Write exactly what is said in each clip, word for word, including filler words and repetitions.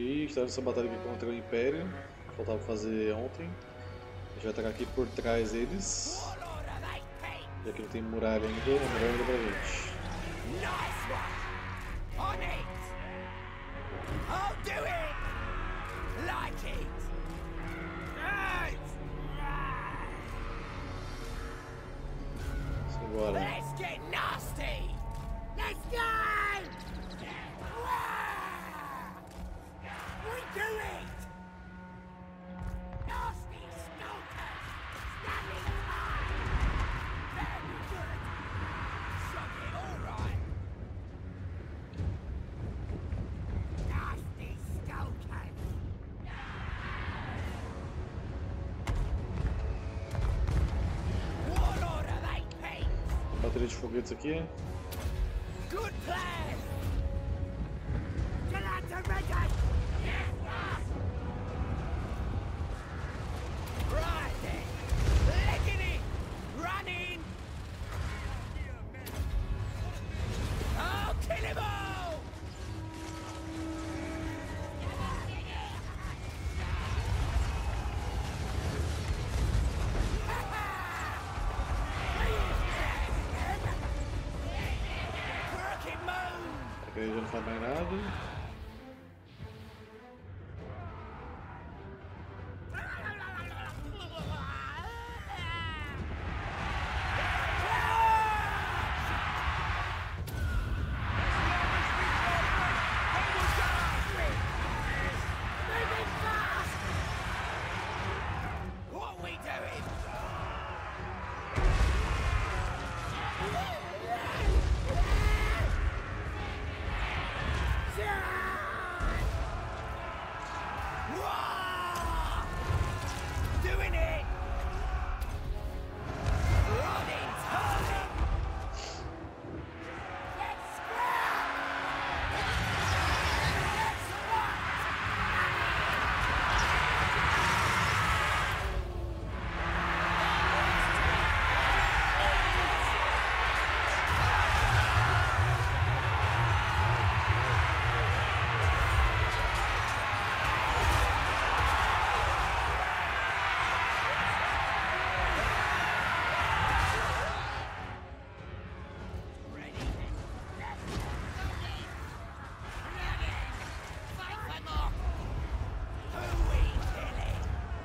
Ok, estava nessa batalha aqui contra o Império. Faltava fazer ontem. A gente vai atacar aqui por trás deles. E aqui não tem muralha ainda, a muralha ainda pra gente. Simbora. Bateria de foguetes aqui. Good plan. Ele já não faz mais nada.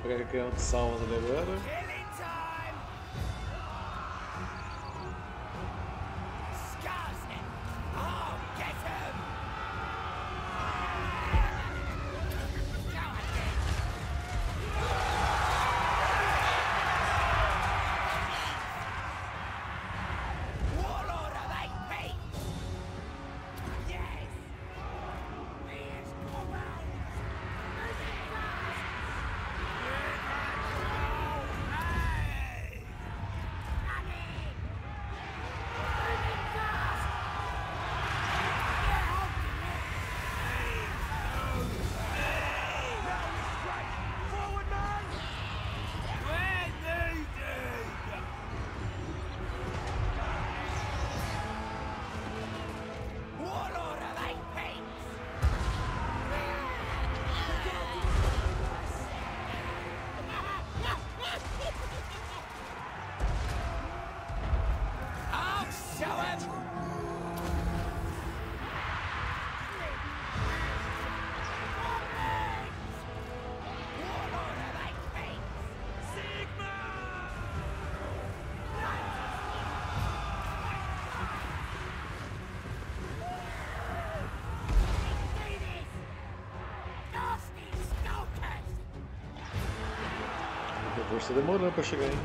Vou pegar um salvo ali agora. Você demorou pra chegar, hein?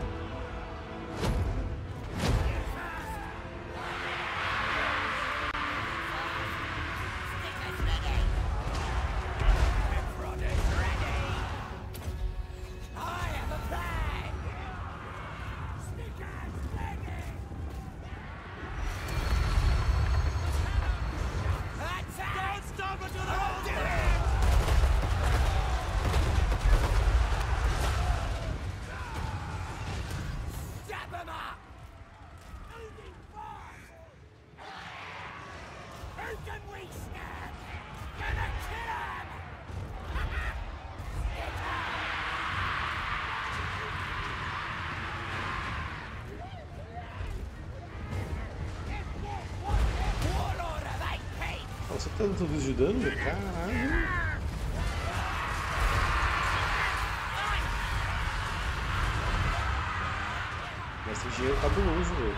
Nossa, tá dando tudo de dano? Caralho! Mas tem dinheiro cabuloso, velho.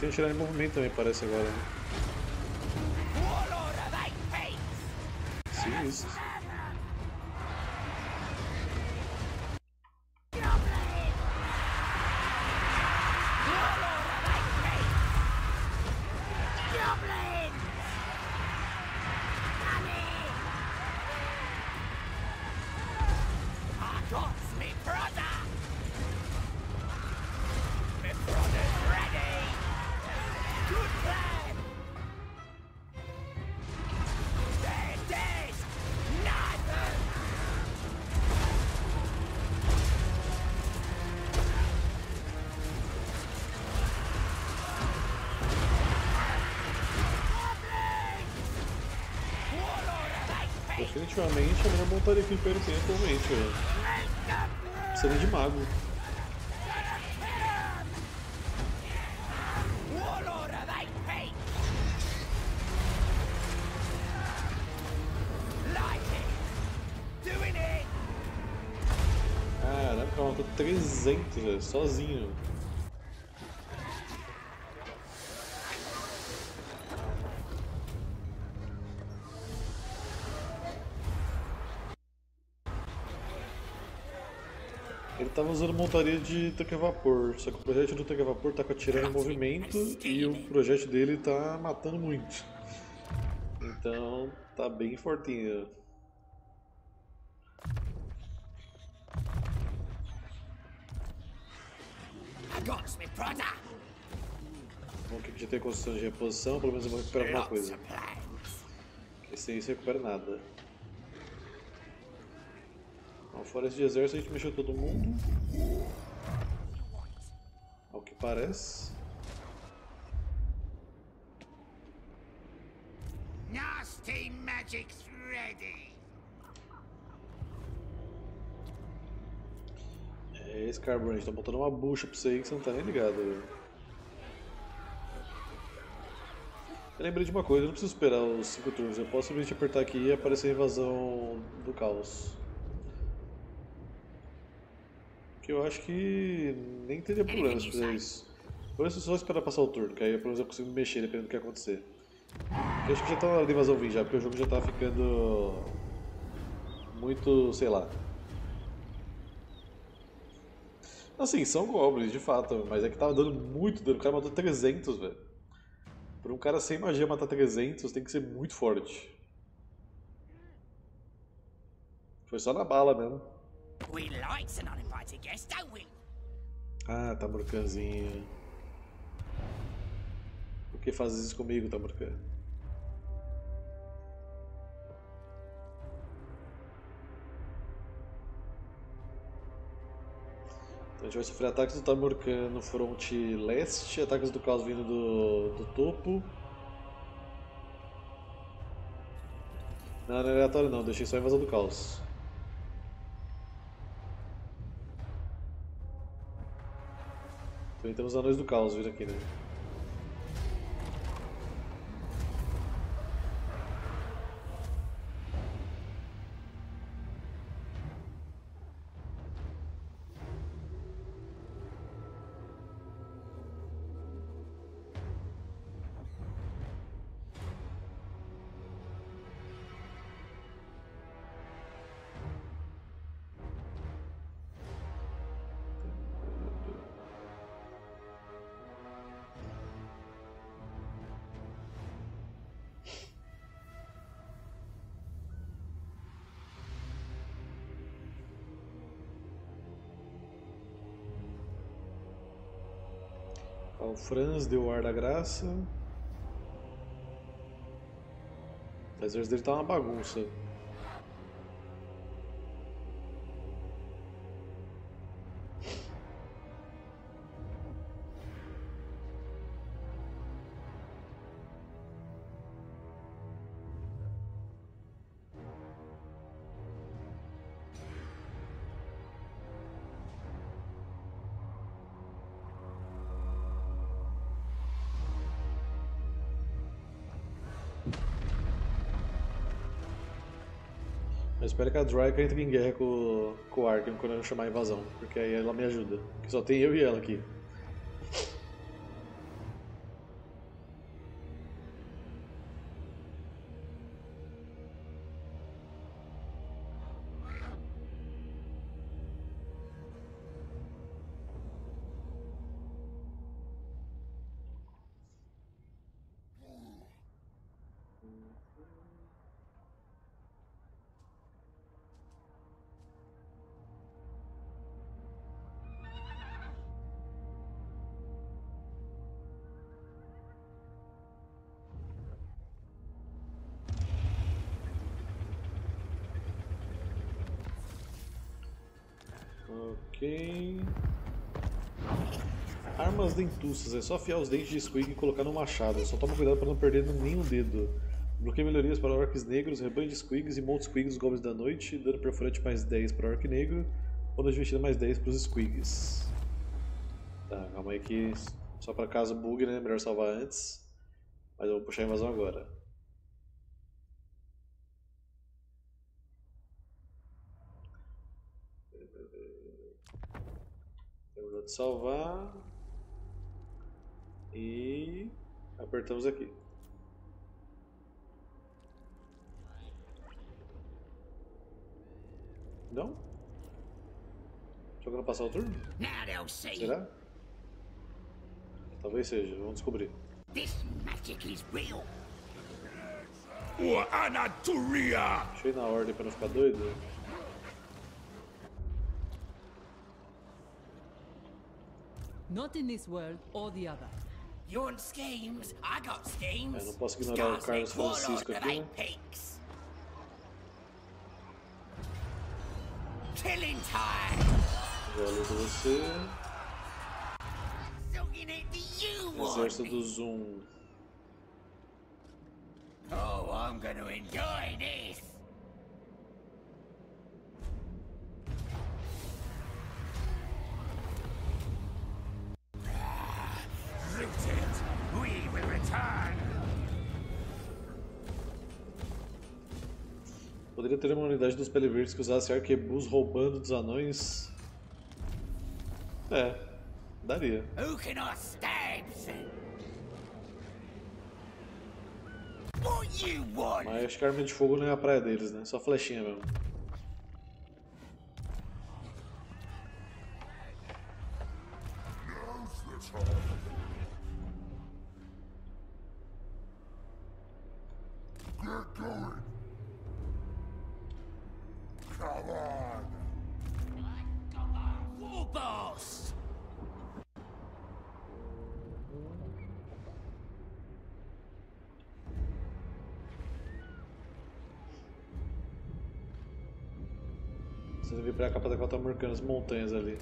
Tem que tirar em movimento também, parece agora, né? Sim, isso. Definitivamente a melhor montaria que o Império tem atualmente, velho. Seria de mago. Caraca, ela matou trezentos, velho, sozinho. Tava usando montaria de tanque a vapor, só que o projétil do tanque a vapor tá com a tirada em movimento e o projétil dele tá matando muito. Então tá bem fortinho. Bom que já tem construção de reposição, pelo menos eu vou recuperar alguma coisa. Porque sem isso eu recupero nada. Fora esse de exército, a gente mexeu todo mundo. Ao que parece. Nasty magic's ready. É, esse Carburante, a gente tá botando uma bucha pra você aí que você não tá nem ligado. Véio. Eu lembrei de uma coisa, eu não preciso esperar os cinco turnos, eu posso simplesmente apertar aqui e aparecer a invasão do caos. Que eu acho que nem teria problema se fizer isso. Ou eu só esperar passar o turno, que aí pelo menos eu consigo me mexer dependendo do que acontecer. Eu acho que já tá na hora de invasão vir já, porque o jogo já tá ficando muito, sei lá. Assim, são goblins de fato, mas é que tava dando muito dano, o cara matou trezentos, velho. Pra um cara sem magia matar trezentos tem que ser muito forte. Foi só na bala mesmo. We like an uninvited guest, don't we? Ah, Tamurkhanzinho. Por que fazes isso comigo, Tamurkhan? Então a gente vai sofrer ataques do Tamurkhan no fronte leste, ataques do caos vindo do, do topo. Não, não é aleatório não, deixei só a invasão do caos. Também temos anões do caos vir aqui, né? Karl Franz deu o ar da graça. O exército dele tá uma bagunça. Eu espero que a Draika entre em guerra com, com o Arkham quando eu chamar a invasão, porque aí ela me ajuda, porque só tem eu e ela aqui. Ok. Armas dentuças, é só afiar os dentes de squig e colocar no machado. Só toma cuidado para não perder nenhum dedo. Bloqueia melhorias para orcs negros, rebanho de squigs e monte squigs dos goblins da noite. Dano perfurante mais dez para orc negro. Dano de investida mais dez para os squigs. Tá, calma aí que só para caso bug, né? Melhor salvar antes. Mas eu vou puxar a invasão agora. Salvar e apertamos aqui. Não? Só que não passar o turno? Será? Talvez seja, vamos descobrir. Deixa eu ir na ordem para não ficar doido. Not in this world or the other. You want schemes? I got schemes. Eu não posso ignorar o Carlos Francisco aqui, né? Killing time. Já luto você. Exército do Zoom. Oh, I'm gonna enjoy this. Poderia ter uma unidade dos pele verdes que usasse arquebus roubando dos anões. É, daria. Mas acho que arma de fogo não é a praia deles, né? Só flechinha mesmo. Você veio pra cá pra derrotar Tamurkhan, montanhas ali.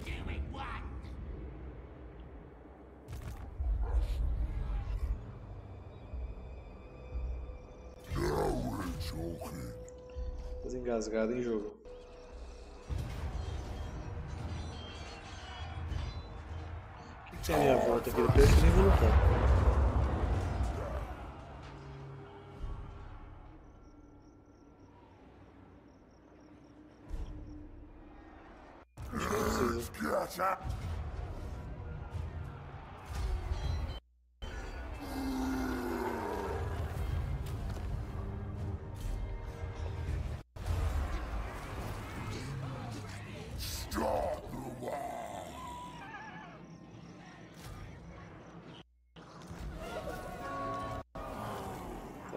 Tá engasgado em jogo. O que, que tem a minha volta aqui? Depois eu nem vou lutar.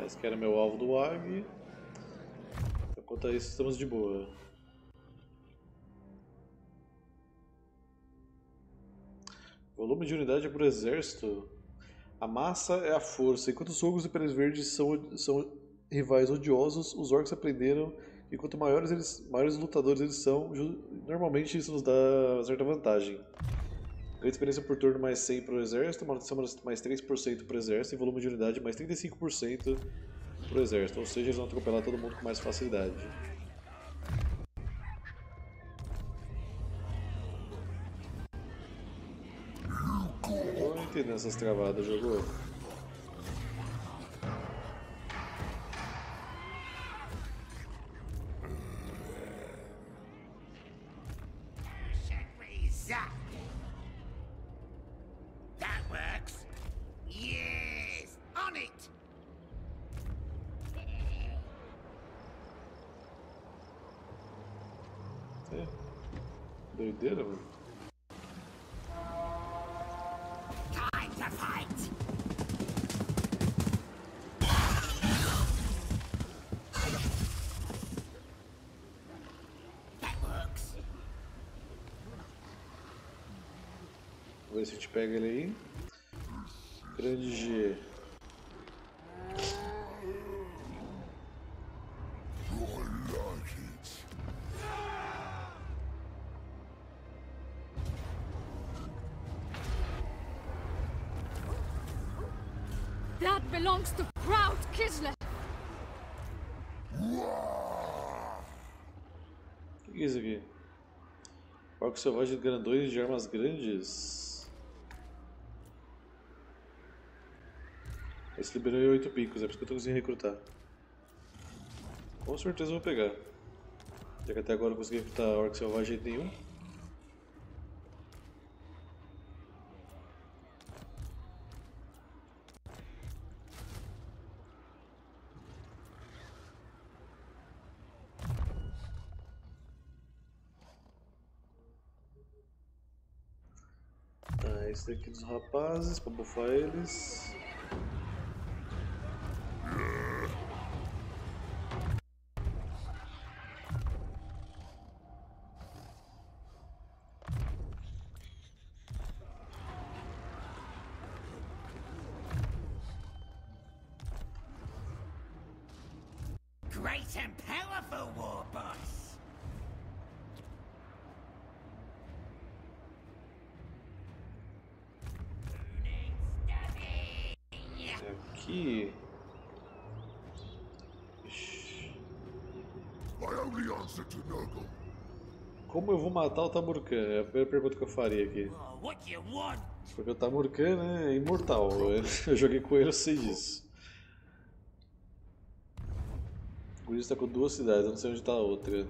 Esse que era meu alvo do A G. Enquanto isso, estamos de boa. Volume de unidade é por exército. A massa é a força. Enquanto os ogros e peles verdes são, são rivais odiosos, os orcs aprenderam que quanto maiores, eles, maiores lutadores eles são, normalmente isso nos dá certa vantagem. Ganho de experiência por turno mais cem para o exército, manutenção mais três por cento para o exército e volume de unidade mais trinta e cinco por cento para o exército. Ou seja, eles vão atropelar todo mundo com mais facilidade. Nessas travadas jogou. That works. Yes, on it. É. Doideira, mano. A gente pega ele aí. Grande G. That belongs to proud Kislev. O que é isso aqui? Orco selvagem de grandões de armas grandes. Esse liberou em oito picos, é por isso que eu tô conseguindo recrutar. Com certeza eu vou pegar. Já que até agora eu consegui recrutar orc selvagem de nenhum. Tá, esse daqui dos rapazes, pra bufar eles. Aqui. Como eu vou matar o Tamurkhan? É a primeira pergunta que eu faria aqui. Porque o Tamurkhan, né, é imortal. Eu joguei com ele, eu sei disso. O Gris está com duas cidades, eu não sei onde está a outra.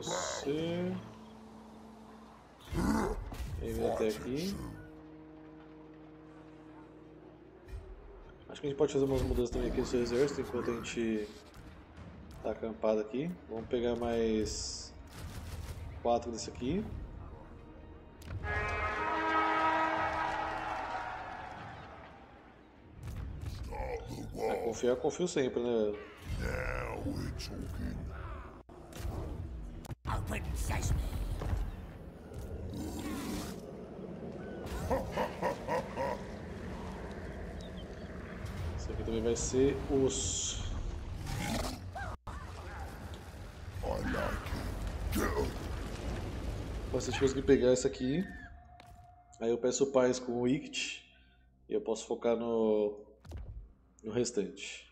Você... Ele vem até aqui. Acho que a gente pode fazer umas mudanças também aqui no seu exército enquanto a gente tá acampado aqui. Vamos pegar mais quatro desse aqui. É, confiar, confio sempre, né? Isso aqui também vai ser osso. Se a gente conseguir pegar essa aqui, aí eu peço paz com o Ict e eu posso focar no, no restante.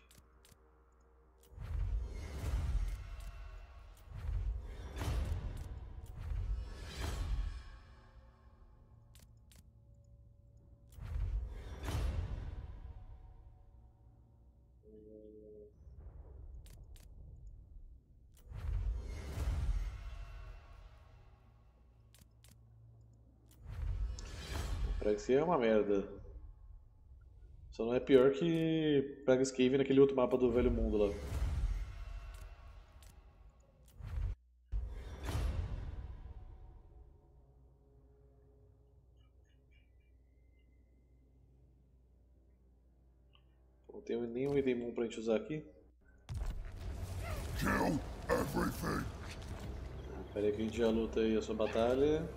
Isso é uma merda. Só não é pior que pega Skaven naquele outro mapa do Velho Mundo lá. Não tem nenhum Redemon pra gente usar aqui. Kill everything. Pera aí que a gente já luta aí a sua batalha.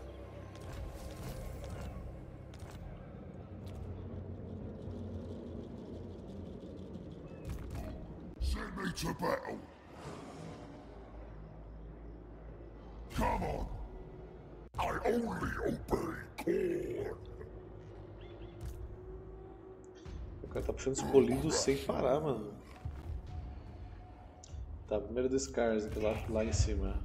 Send me to battle. Come on. I only obey God. O cara tá puxando escolhido sem parar, mano. Tá, primeiro do Scars aqui lá, lá em cima.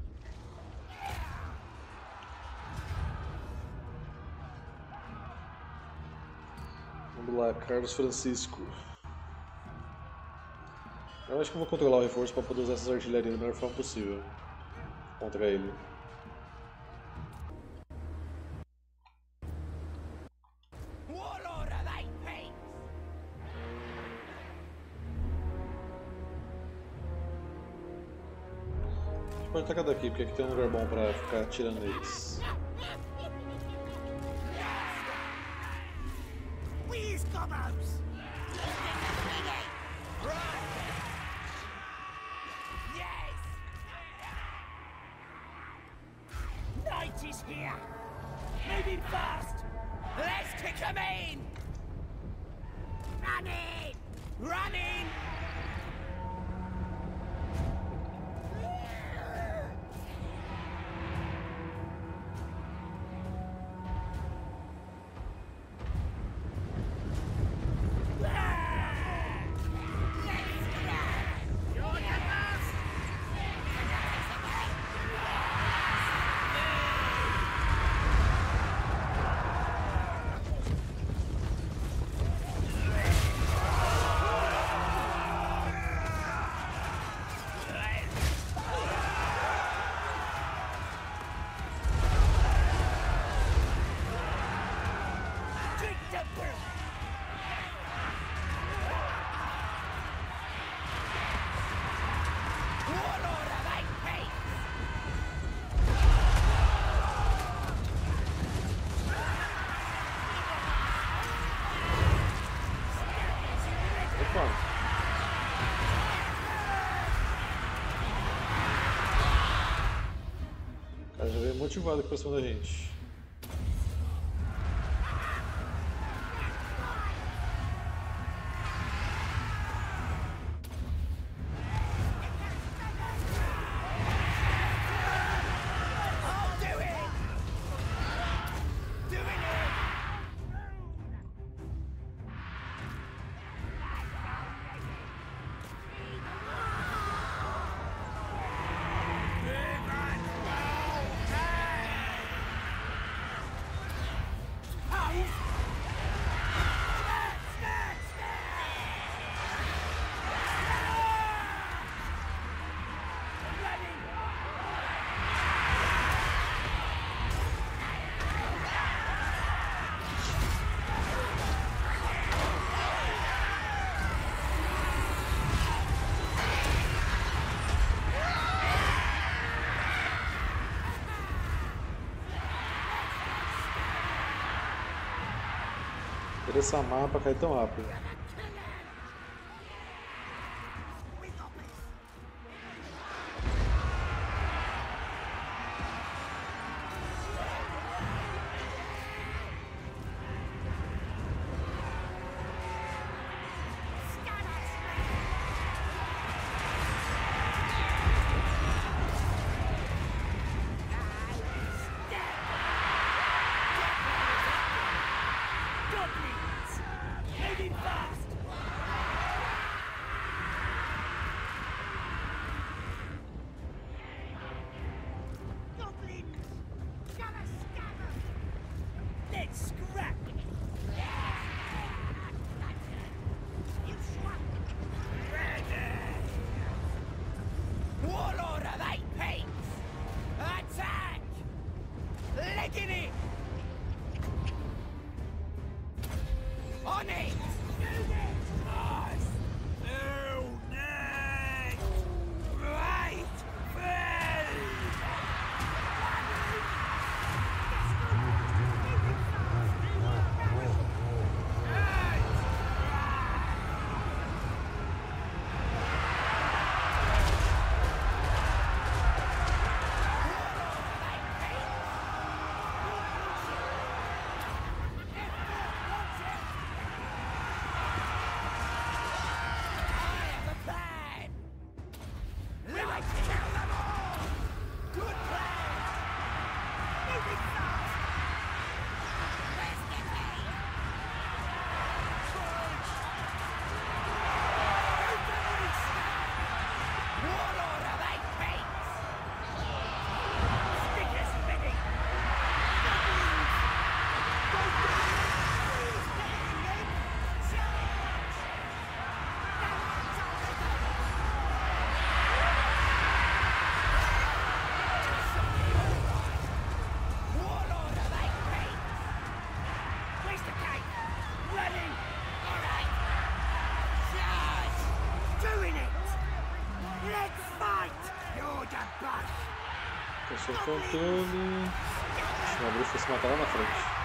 Vamos lá, Carlos Francisco. Eu acho que eu vou controlar o reforço para poder usar essas artilharias da melhor forma possível contra ele. A gente pode atacar daqui, porque aqui tem um lugar bom para ficar atirando eles. Motivado aqui pra cima da gente. Essa mapa cai tão rápido. Back! Sem controle. Uma bruxa se matar lá na frente.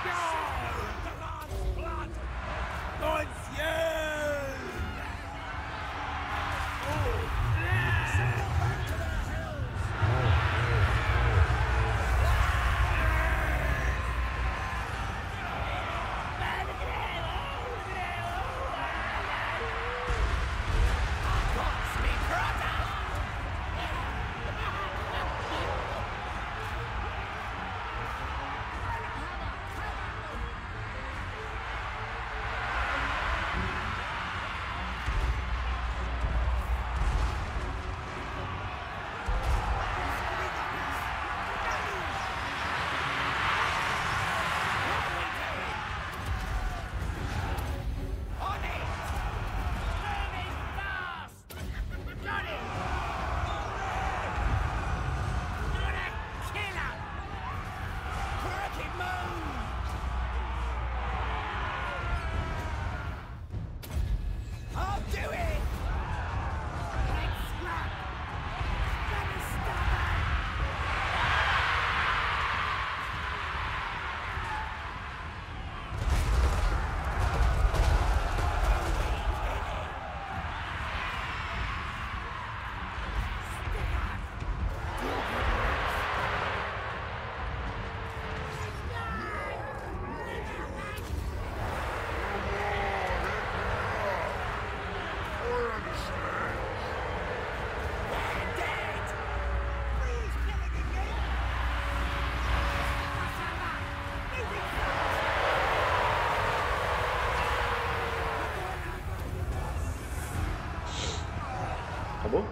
Acabou?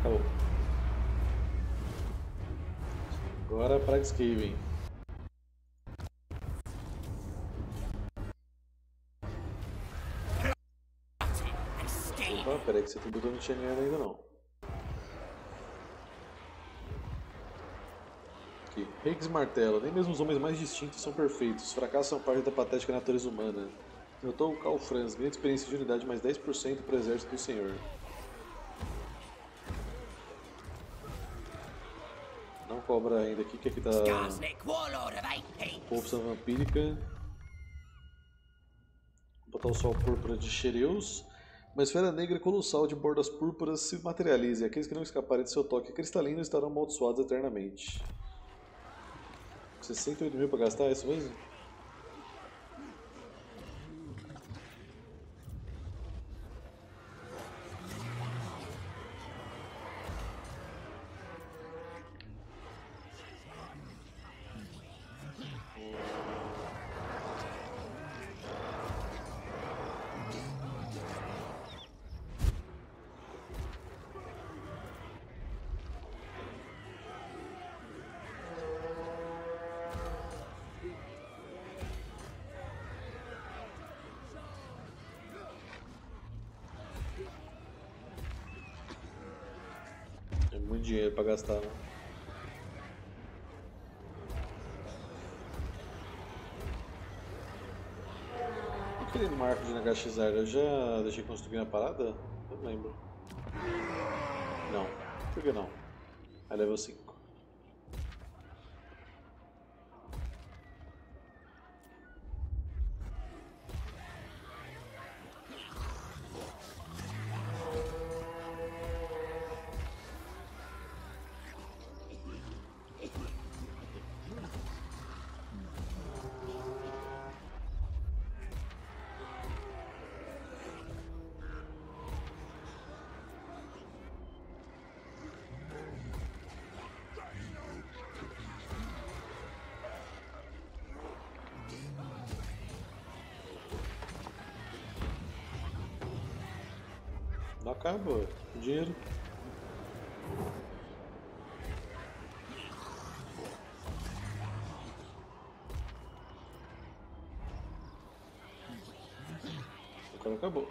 Acabou. Agora para Skaven. Opa, peraí que você tributou não tinha ganhado ainda não. Aqui, Riggs martelo. Nem mesmo os homens mais distintos são perfeitos. Os fracassos são parte da patética natureza humana. Eu estou o Karl Franz, ganho de experiência de unidade mais dez por cento para o exército do senhor. Não cobra ainda aqui, que aqui tá... Corrupção vampírica. Vou botar o sol púrpura de Xereus. Uma esfera negra colossal de bordas púrpuras se materializa e aqueles que não escaparem de seu toque cristalino estarão amaldiçoados eternamente. sessenta e oito mil para gastar, é isso mesmo? Muito dinheiro para gastar, né? E aquele marco de Nagashizar, eu já deixei construir na parada? Eu não lembro. Não, por que não? É level cinco. Acaba o dinheiro. O cara acabou.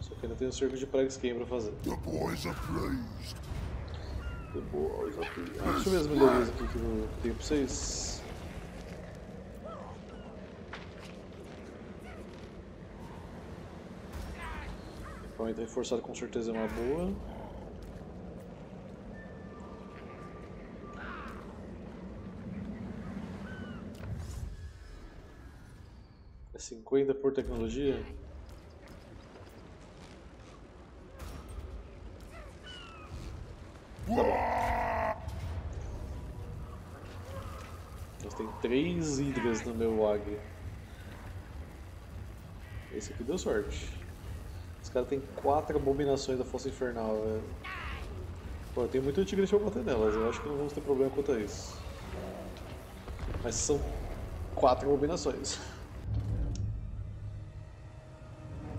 Só que ainda tem um cerco de praga skin pra fazer. The boys are pleased. The boys are pleased. Ah, deixa eu ver as melhorias aqui que eu tenho pra vocês. Reforçado com certeza é uma boa. É cinquenta por tecnologia? Nossa, tem três hidras no meu W A G. Esse aqui deu sorte. Esse cara tem quatro abominações da Fossa Infernal, velho. Pô, eu tenho muito tigre pra bater nelas, eu acho que não vamos ter problema quanto a isso. Mas são quatro abominações.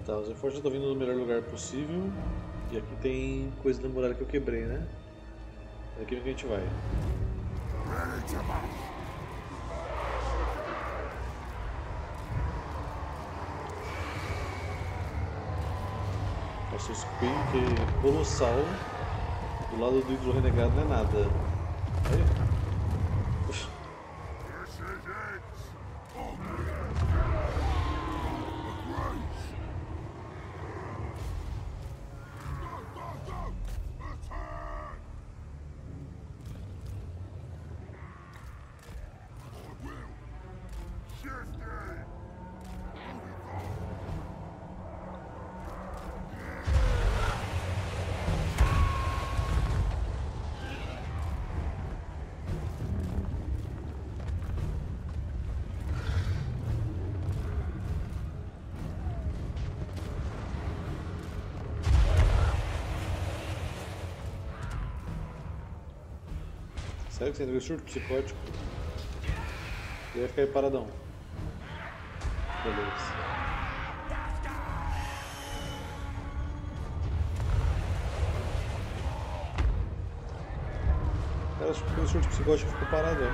Tá, os reforços estão vindo no melhor lugar possível. E aqui tem coisa da muralha que eu quebrei, né? É aqui que a gente vai. Nossa, o spin que é colossal. Do lado do ídolo renegado não é nada. Aí. Sério que você entrou em surto psicótico? Ele vai ficar aí paradão. Beleza. O cara ficou em surto psicótico e ficou paradão.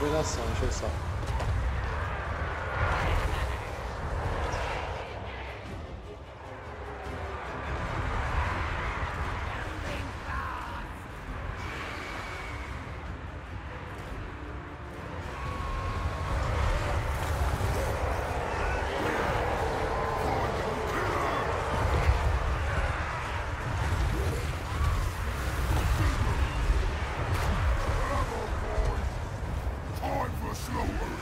Combinação, deixa eu só. Slower.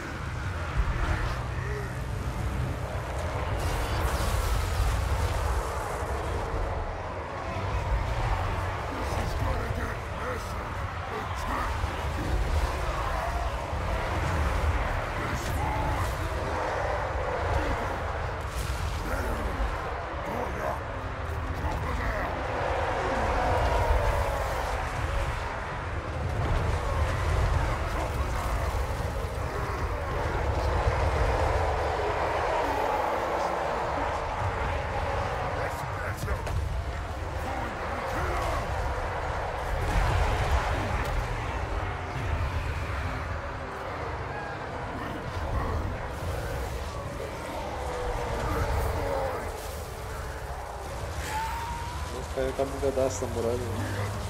Caiu com um pedaço da muralha.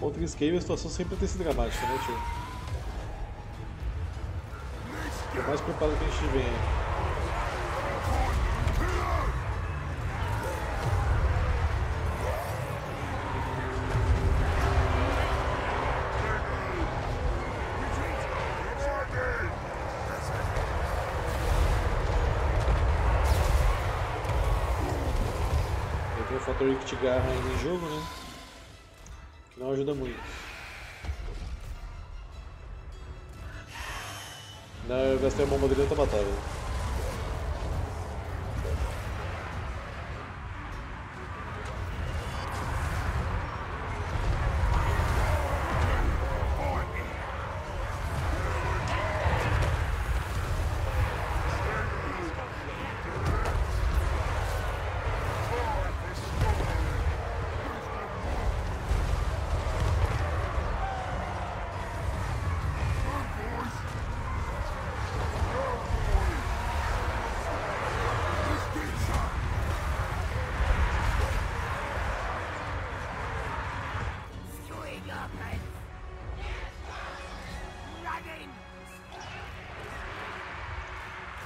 Contra o Skaven a situação sempre tem sido dramática, né, tio? Por mais preparado que a gente vem aí. Aí tem o fator que te agarra ainda em jogo, né? Não ajuda muito. Não, eu gastei a bomba dele, tá batalha.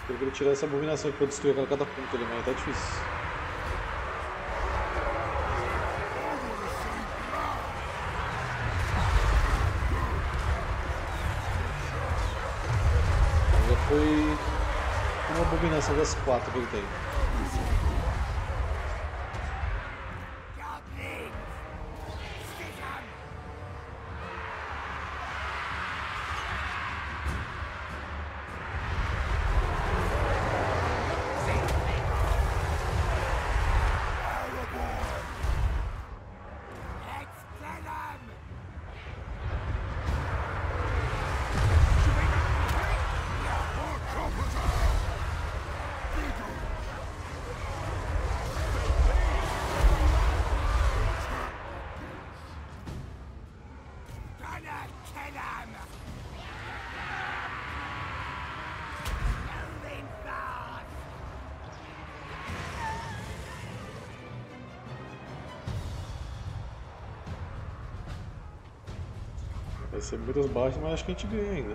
Eu queria tirar essa abominação que eu destruí aquela catapulta ali, mas tá difícil. Já foi uma abominação das quatro que ele tem. Vai ser muitas baixas, mas acho que a gente ganha ainda.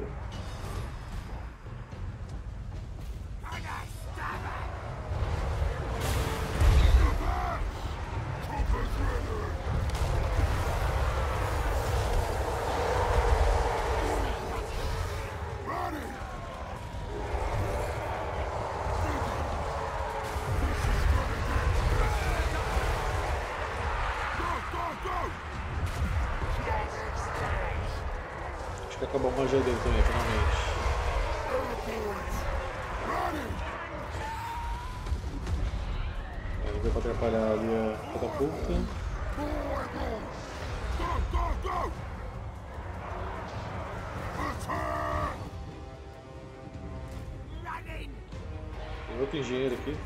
Go, go, go! que acabou a magia dele também, finalmente. Ele veio pra atrapalhar ali a catapulta. Tem outro engenheiro aqui.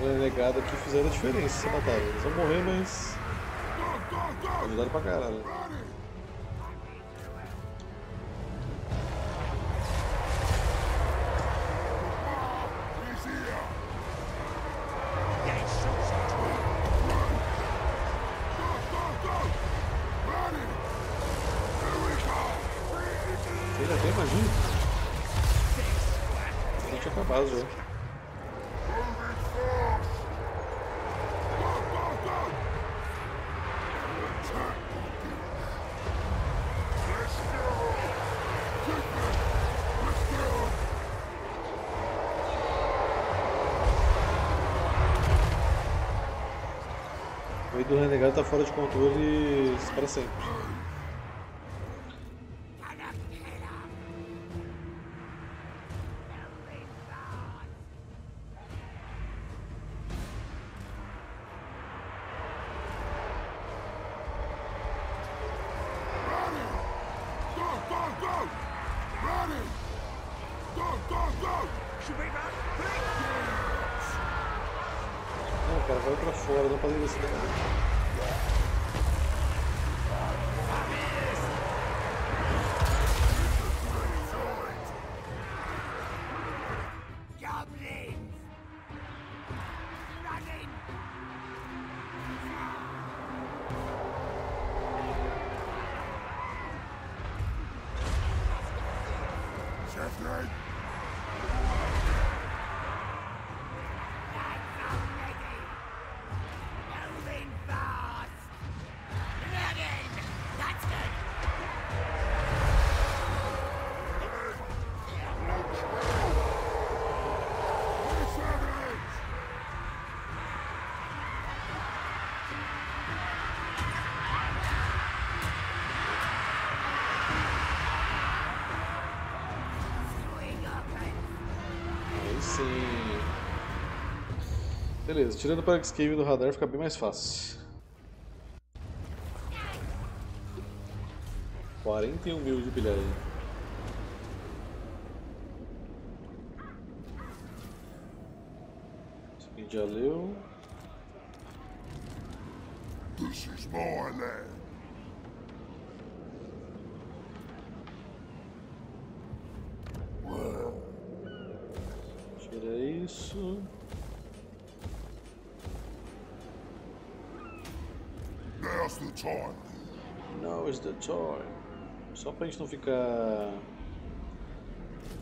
Renegado aqui fizeram a diferença, mataram. Eles vão morrer, mas ajudaram pra caralho. Ainda tem, imagina. Eu tinha acabado já. O Renegado tá fora de controle para sempre. Não, cara, vai pra fora, não pode isso não. Beleza, tirando o Skaven do radar fica bem mais fácil. quarenta e um mil de bilhar aí. Speed já leu. This is my land. Tira isso. Now is the time. Só pra gente não ficar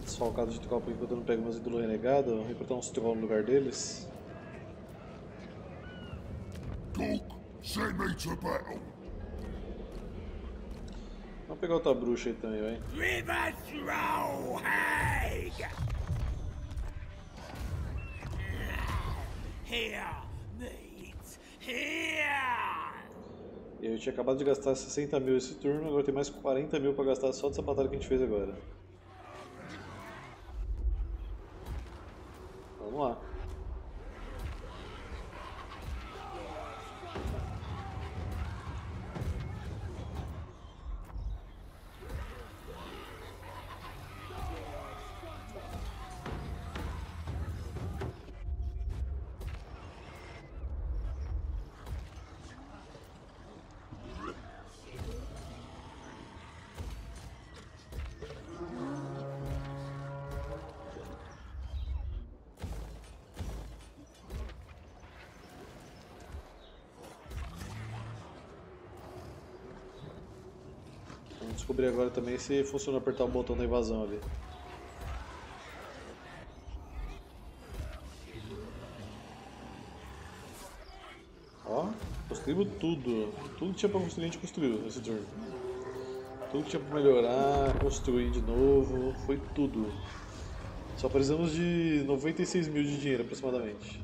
desfalcado de tropa enquanto eu não pego meus ídolos renegados, eu vou recrutar uns trolls no lugar deles. Vamos pegar outra bruxa aí também, vai. Eu tinha acabado de gastar sessenta mil esse turno, agora tem mais quarenta mil pra gastar só dessa batalha que a gente fez agora. Vamos lá. descobrir agora também se funciona apertar o botão da invasão ali. Ó, construímos tudo. Tudo que tinha pra construir a gente construiu nesse turno. Tudo que tinha pra melhorar, construir de novo, foi tudo. Só precisamos de noventa e seis mil de dinheiro aproximadamente.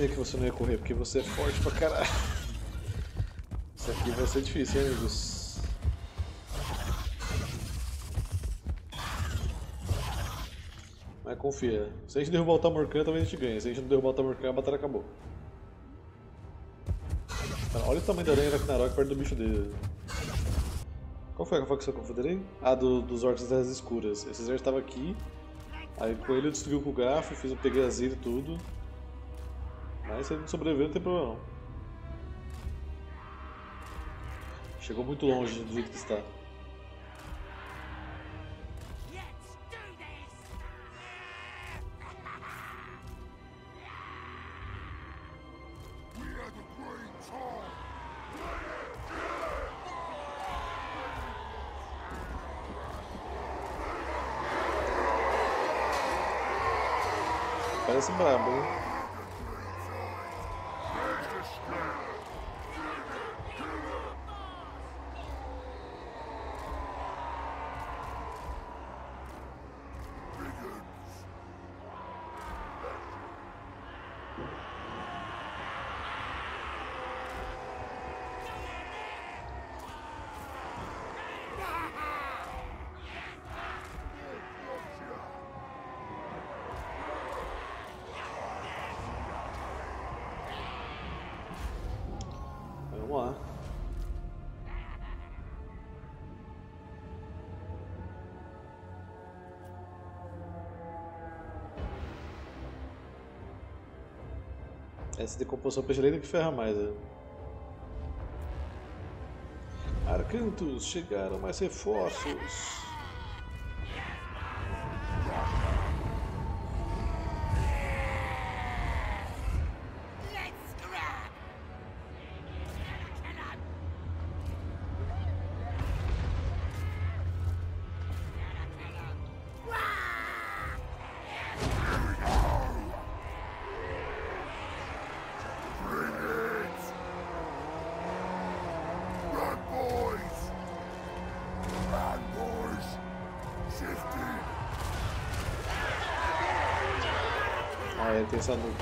Que você não ia correr, porque você é forte pra caralho. Isso aqui vai ser difícil, hein, amigos? Mas confia. Se a gente derrubar o Tamurkhan, também a gente ganha. Se a gente não derrubar o Tamurkhan, a batalha acabou. Cara, olha o tamanho da aranha Ragnarok perto do bicho dele. Qual foi a facção que eu confederei? Ah, do, dos orcs das escuras. Esse exército estava aqui. Aí com ele eu destruí com o garfo, fiz um pegazinho e tudo. Mas se ele não sobreviver, não tem problema não. Chegou muito longe do jeito que está. Parece brabo, hein? Essa decomposição pestilenta que ferra mais. Né? Arcantos, chegaram mais reforços. Essa nuca.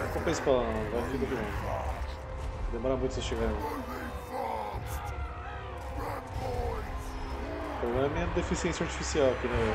Não compensa pra dar vida aqui não. Demora muito vocês chegarem. O problema é a minha deficiência artificial aqui, né?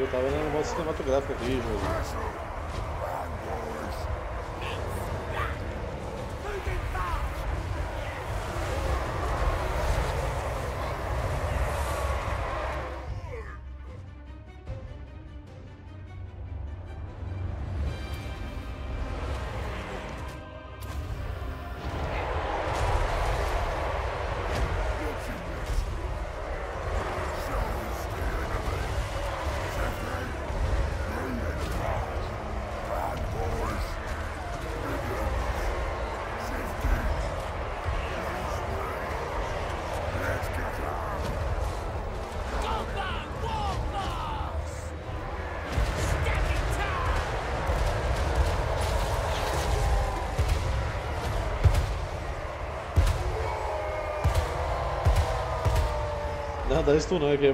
Eu tava olhando no modo cinematográfico aqui, jogo. Da stun não, é que é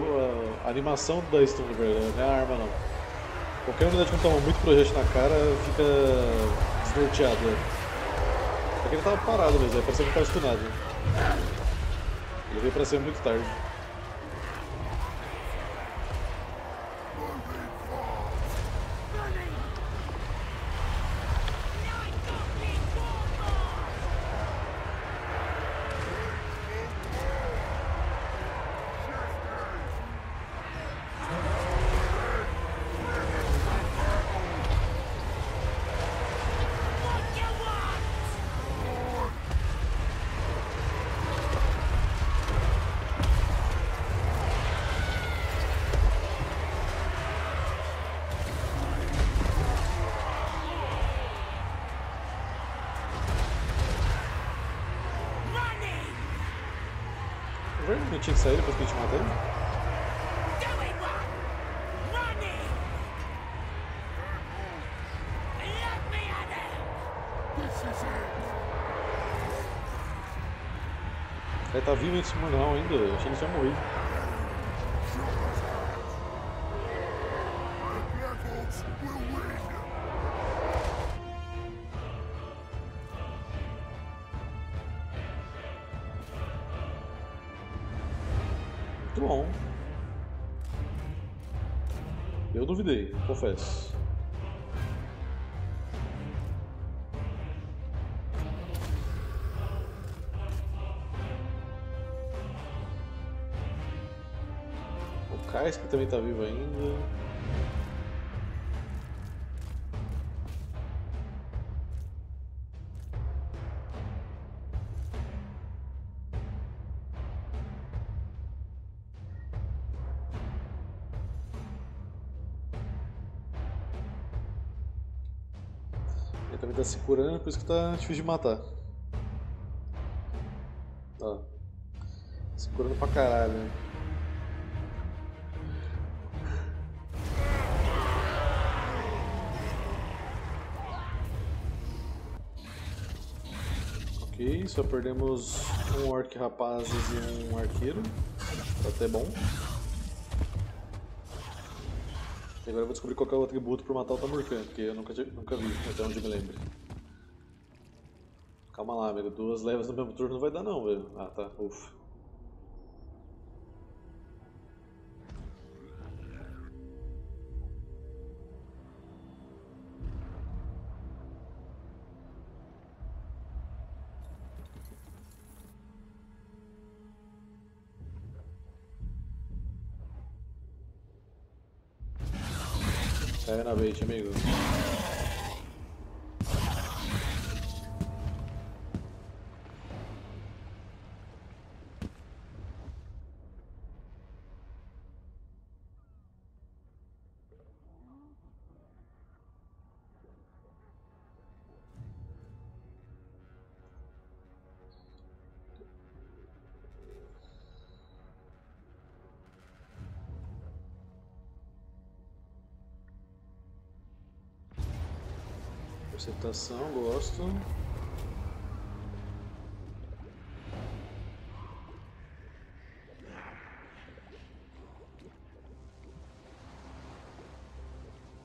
a animação da stun, na verdade, não é a arma não. Qualquer unidade que toma muito projétil na cara fica desnorteada. É que ele tava parado mesmo, parecia que ele tava stunado. Ele veio pra ser muito tarde. Eu tinha que sair depois que a gente matou ele. Ele tá vivo antes de morrer ainda, eu achei que ele tinha morrido. Bom, eu duvidei, confesso. O Kais que também tá vivo ainda. Ele tá se curando, por isso que tá difícil de matar. Ó. Se curando pra caralho. Né? Ok, só perdemos um orc rapazes e um arqueiro. Tá até bom. E agora eu vou descobrir qual é o atributo para matar o Tamurkhan, porque eu nunca, nunca vi, até onde eu me lembro. Calma lá, amigo, duas levas no mesmo turno não vai dar não, velho. Ah tá, ufa. Caiu na bait, amigo. Aceitação, gosto.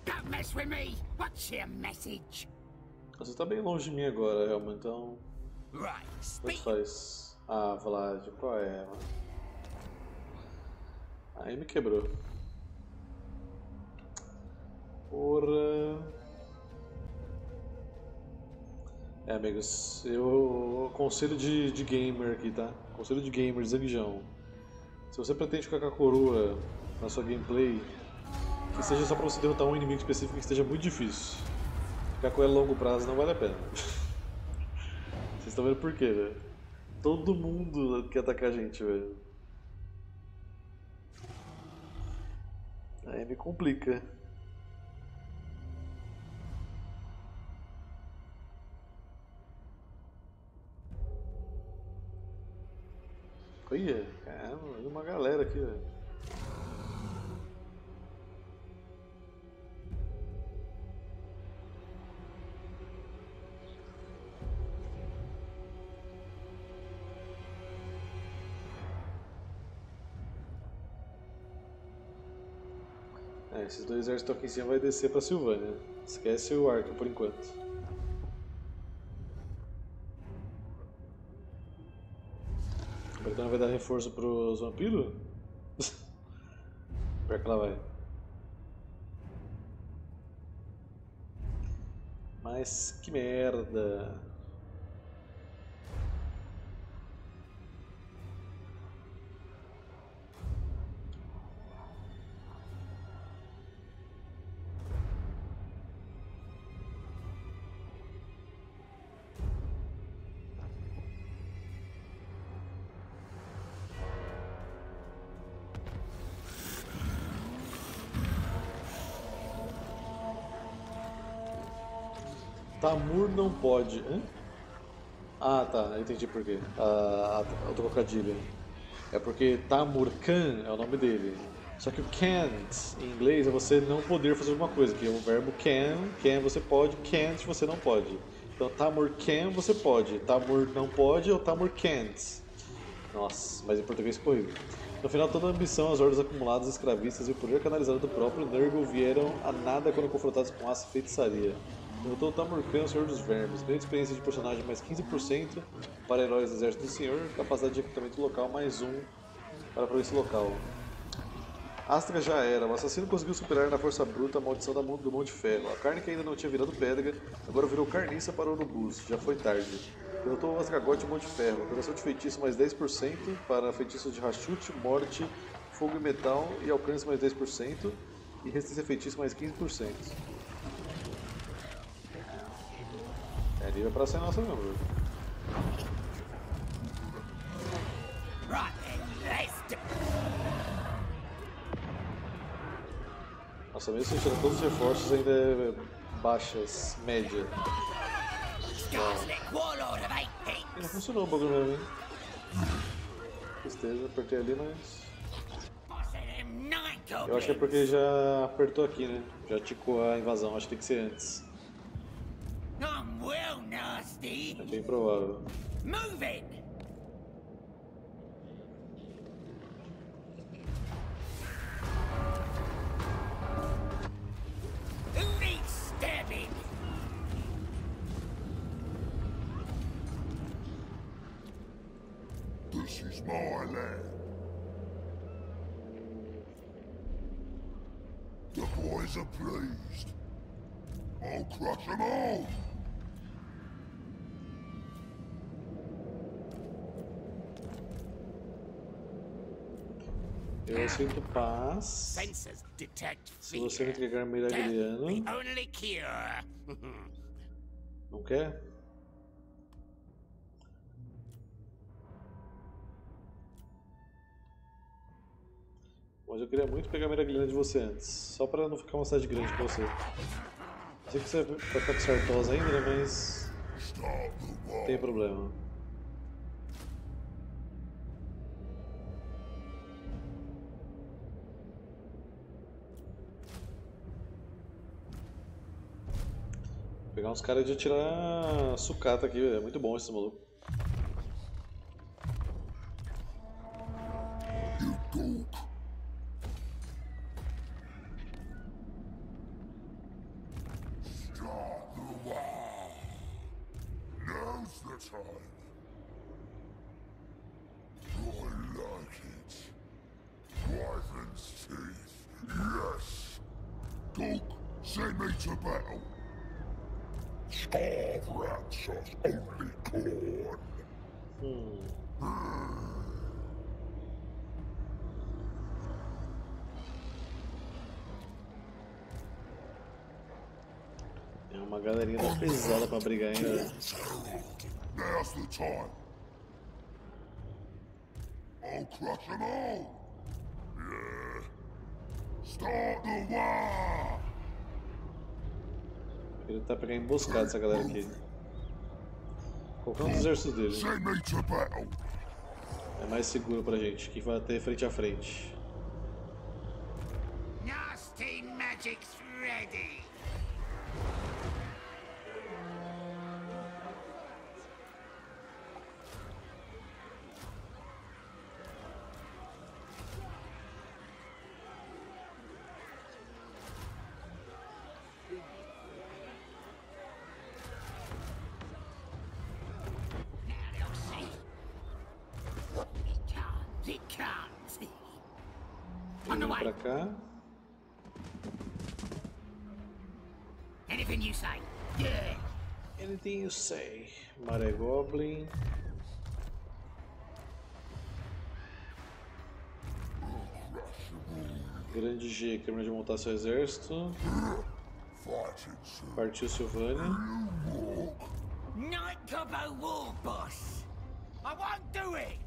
Don't mess with me. What's your message? Você tá bem longe de mim agora, Helma, então. O que faz? Ah, Vlad, qual é, mano? Aí me quebrou. por... É, amigos, eu conselho de, de gamer aqui, tá? Conselho de gamer, Zanguijão. Se você pretende ficar com a coroa na sua gameplay, que seja só pra você derrotar um inimigo específico que esteja muito difícil. Ficar com ela a longo prazo não vale a pena. Vocês estão vendo por quê, velho? Todo mundo quer atacar a gente, velho. Aí me complica. Olha, caramba, olha uma galera aqui, velho. É, esses dois exércitos que estão aqui em cima vai descer pra Silvânia. Esquece o arco por enquanto. Então vai dar reforço pros vampiros? Pior que ela vai. Mas que merda! Tamur não pode. Hã? Ah, tá, entendi por quê. Ah, a trocadilha. É porque Tamurkhan é o nome dele. Só que o can't em inglês é você não poder fazer alguma coisa, que é o verbo can, can você pode, can't você não pode. Então Tamurkhan você pode, Tamur não pode ou Tamur can't. Nossa, mas em português é horrível. No final, toda a ambição, as hordas acumuladas, escravistas e o poder canalizado do próprio Nergal vieram a nada quando confrontados com essa feitiçaria. Derrotou o Tamurkhan, o Senhor dos Vermes. Ganho de experiência de personagem mais quinze por cento para heróis do Exército do Senhor. Capacidade de equipamento local mais um para a província local. Astra já era. O assassino conseguiu superar na força bruta a maldição do Mão de Ferro. A carne que ainda não tinha virado pedra, agora virou carniça para urubus. Já foi tarde. Derrotou o Azcagote e o Mão de Ferro. Operação de feitiço mais dez por cento para feitiços de rachute, morte, fogo e metal e alcance mais dez por cento. E resistência a feitiço mais quinze por cento. É, ali vai pra ser nossa mesmo. Nossa, mesmo se tirar todos os reforços, ainda é baixas, média. Não funcionou o bagulho mesmo, hein? Tristeza, apertei ali, mas... Eu acho que é porque já apertou aqui, né? Já ticou a invasão, acho que tem que ser antes. É bem provável. This is my land. The boys are pleased. I'll crush them all. Eu sinto paz. Se você me entregar miragriano. Não quer? Mas eu queria muito pegar a miragriana de você antes. Só pra não ficar uma cidade grande pra você. Eu sei que você vai ficar com sartosa ainda, mas... Não tem problema. Vou pegar uns caras de atirar sucata aqui, é muito bom esse maluco. Send me to battle. Starve rats us only corn. Hmm. Hmm. É uma galerinha da pesada pra brigar ainda. Now's the time. I'll crush them all. Yeah. Start the war. Ele tá pegando emboscado essa galera aqui. Qualquer um dos exércitos dele. É mais seguro pra gente, que vai ter frente a frente. Nasty magic's ready. Eu sei, Maré Goblin. Grande G, câmera de montar seu exército. Partiu Silvânia. Night Cobo War Boss! I won't do it!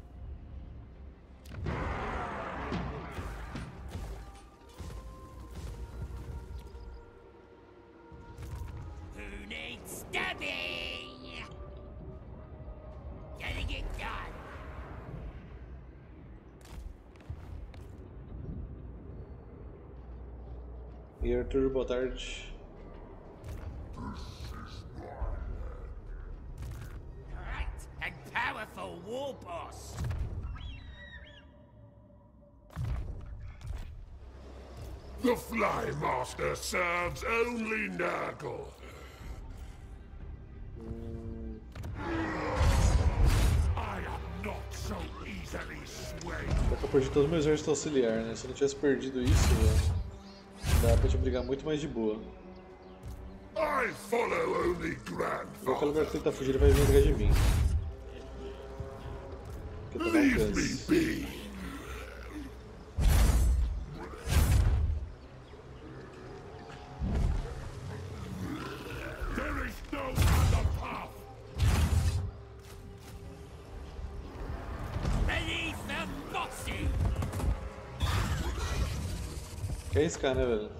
Who needs stabbing? Getting it done. E Arthur, boa tarde. This is my land. Right and powerful war boss. The Fly Master serves only Naggle. Dá pra perder todo o meu exército auxiliar, né? Se eu não tivesse perdido isso, dá pra te brigar muito mais de boa. Qualquer lugar que tentar fugir, ele vai vir atrás de mim. Porque eu tô no alcance. Quer arriscar, né, velho?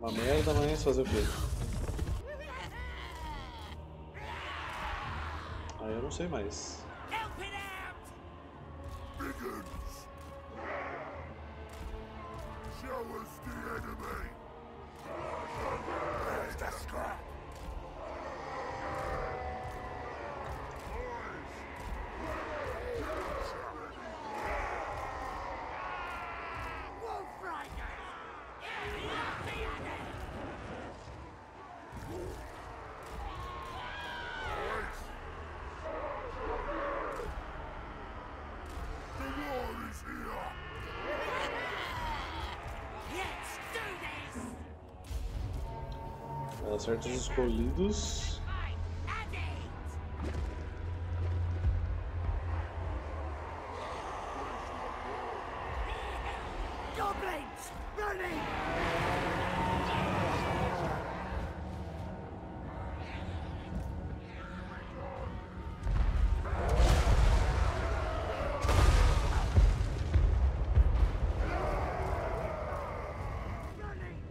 Uma merda, mas fazer o quê? Aí eu não sei mais. Certos escolhidos. Goblins, running!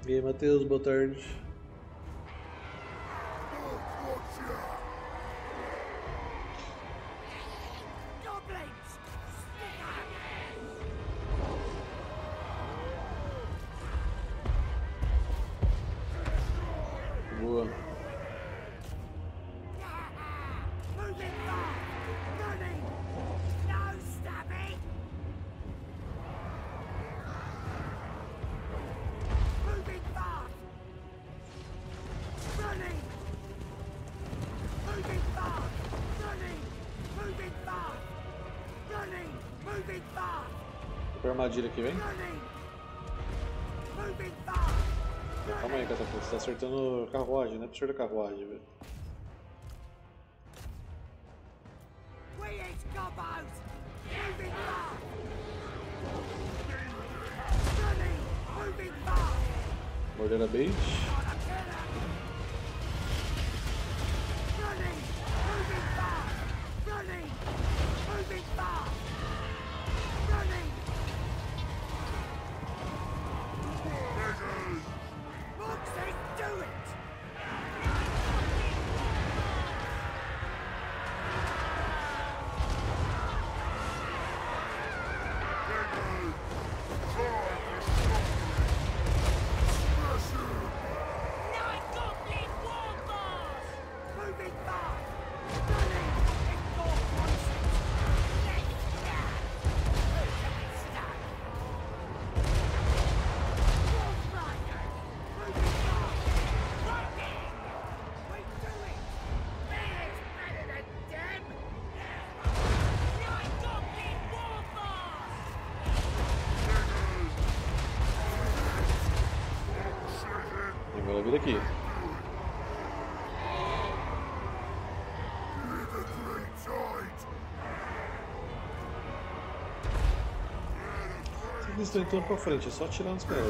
E aí, Matheus, boa tarde. Armadilha aqui, vem. Calma aí, catapulta, você tá acertando carruagem, não é pra acertar carruagem, velho. Mordeira bait. Aqui. Vocês estão entrando pra frente, é só atirar nos caras.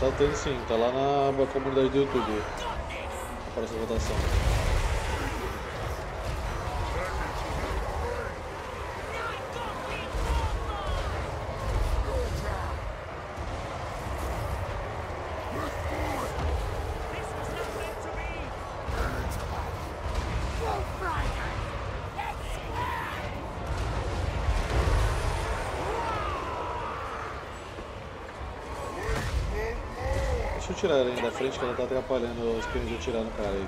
Tá tendo sim, tá lá na comunidade do YouTube. Aparece a votação. Tirar ele da frente que ela tá atrapalhando os pinos de atirar no cara aí.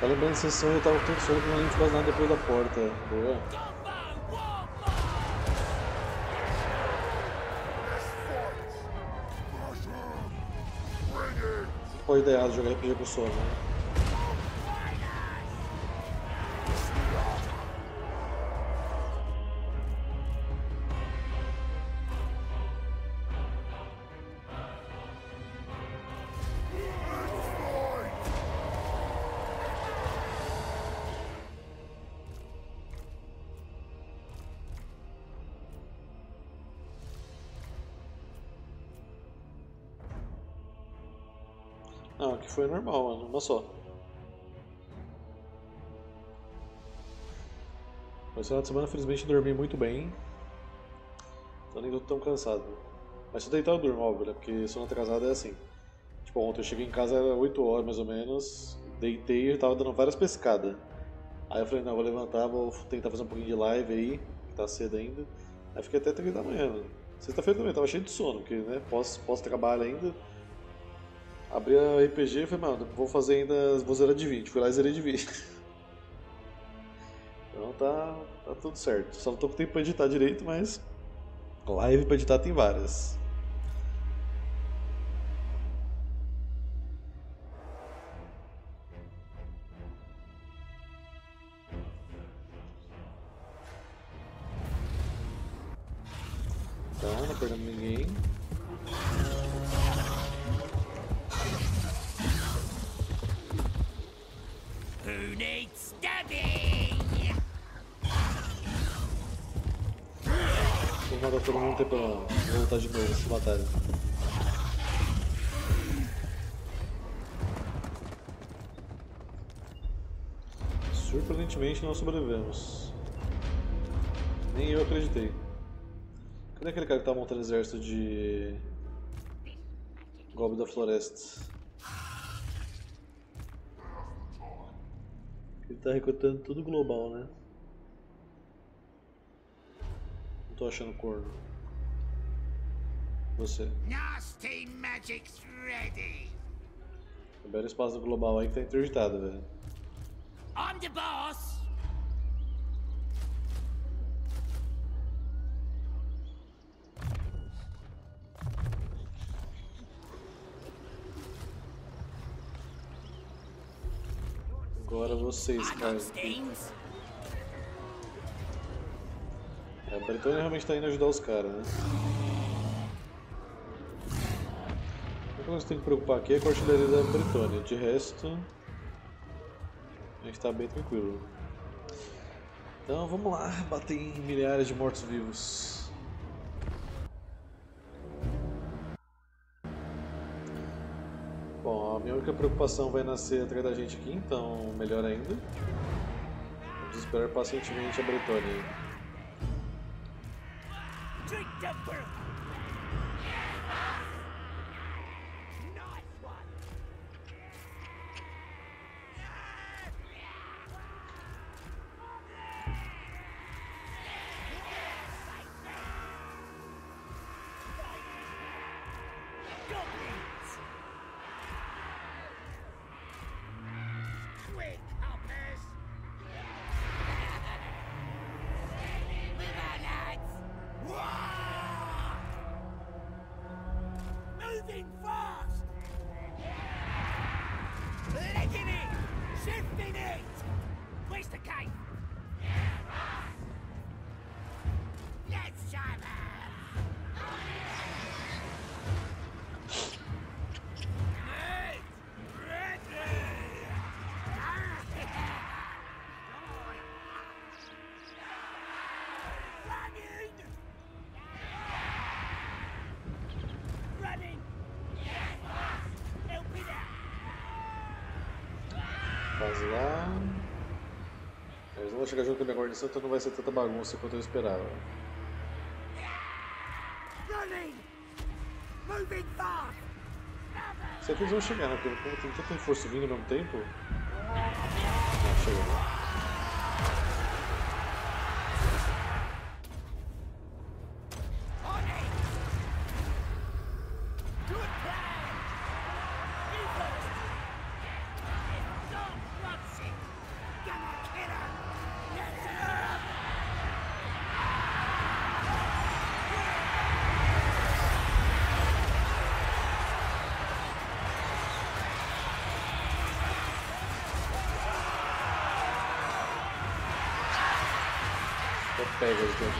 Tá lembrando que vocês eu tava todo solto, não lembro de quase nada depois da porta. Boa. foi o ideal jogar R P G com o Souza, né? Não, aqui foi normal, mano. Uma só. Mas final de semana, felizmente, dormi muito bem. Então nem tô tão cansado. Mas se eu deitar eu durmo, óbvio, né? Porque sono atrasado é assim. Tipo, ontem eu cheguei em casa, era oito horas mais ou menos. Deitei e tava dando várias pescadas. Aí eu falei, não, vou levantar, vou tentar fazer um pouquinho de live aí, que tá cedo ainda. Aí fiquei até três da manhã, mano. Sexta-feira também, tava cheio de sono, porque, né, posso, posso trabalhar ainda. Abri a R P G e falei, mano, vou fazer ainda, vou zerar Divinity. Fui lá e zerei Divinity. Então tá, tá tudo certo. Só não tô com tempo pra editar direito, mas live pra editar tem várias. Então, não perdemos ninguém. Who needs stabbing? Vou mandar todo mundo ter pra voltar de novo essa batalha. Surpreendentemente não sobrevivemos. Nem eu acreditei. Cadê aquele cara que tá montando um exército de Goblin da Floresta? Ele tá recrutando tudo global, né? Não tô achando corno. Você. Nasty Magic's ready! O belo espaço do global aí que tá interditado, velho. I'm the boss! Agora vocês, cara. É, a Bretônia realmente tá indo ajudar os caras, né? A única coisa que tem que preocupar aqui é com a artilharia da Bretônia. De resto, a gente tá bem tranquilo. Então vamos lá, bater em milhares de mortos-vivos. Bom, a minha única preocupação vai nascer atrás da gente aqui, então melhor ainda. Vamos esperar pacientemente a Bretônia. Lá. Eles não vão chegar junto com a minha guarnição, então não vai ser tanta bagunça quanto eu esperava. Será que eles vão chegar, né? Porque como tem tanta força vindo ao mesmo tempo. Não, chegou. pega os dois.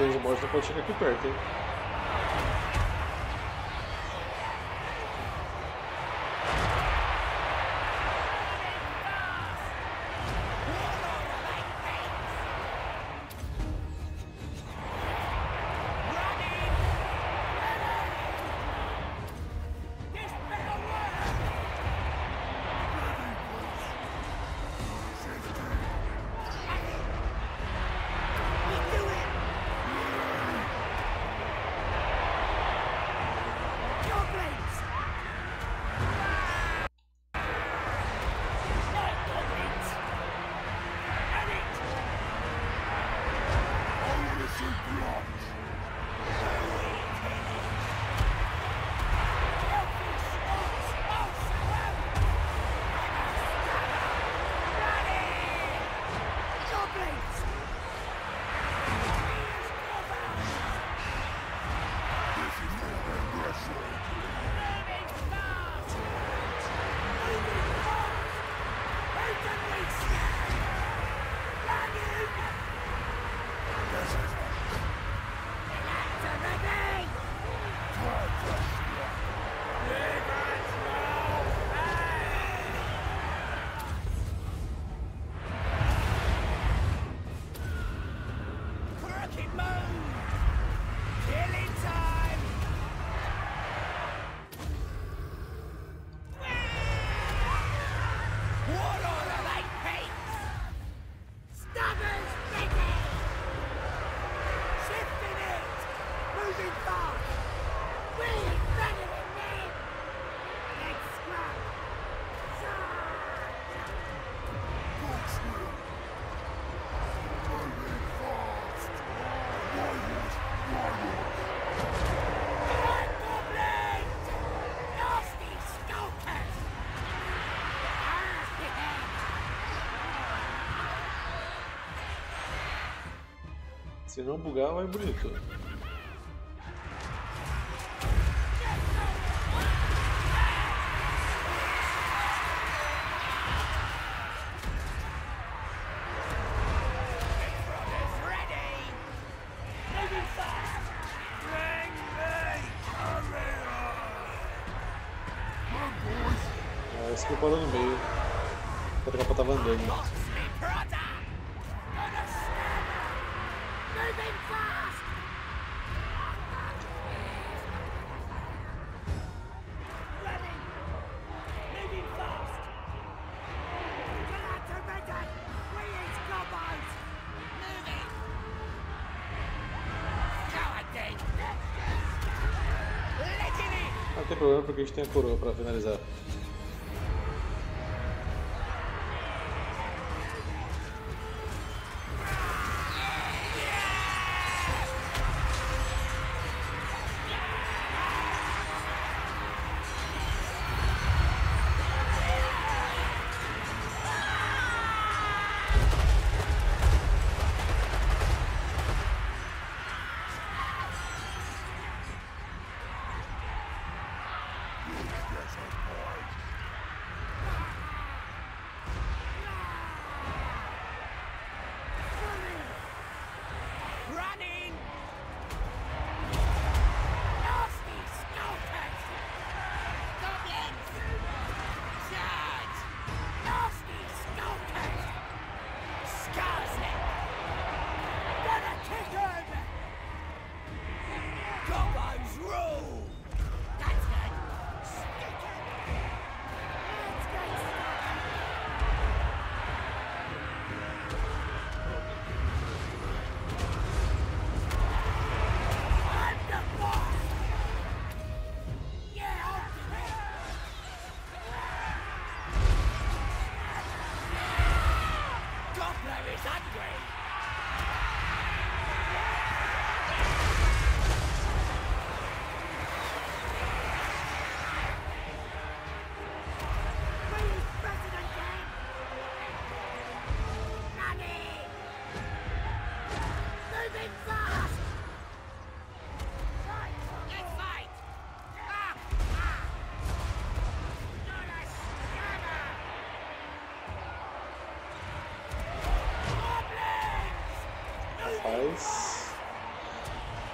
Os monstros vão chegar aqui perto, hein? Se não bugar, vai bonito. Ah, esse que eu paro no meio. A tropa tava andando. Não tem problema porque a gente tem a coroa para finalizar. That's a point.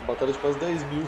Batalha de quase dez mil.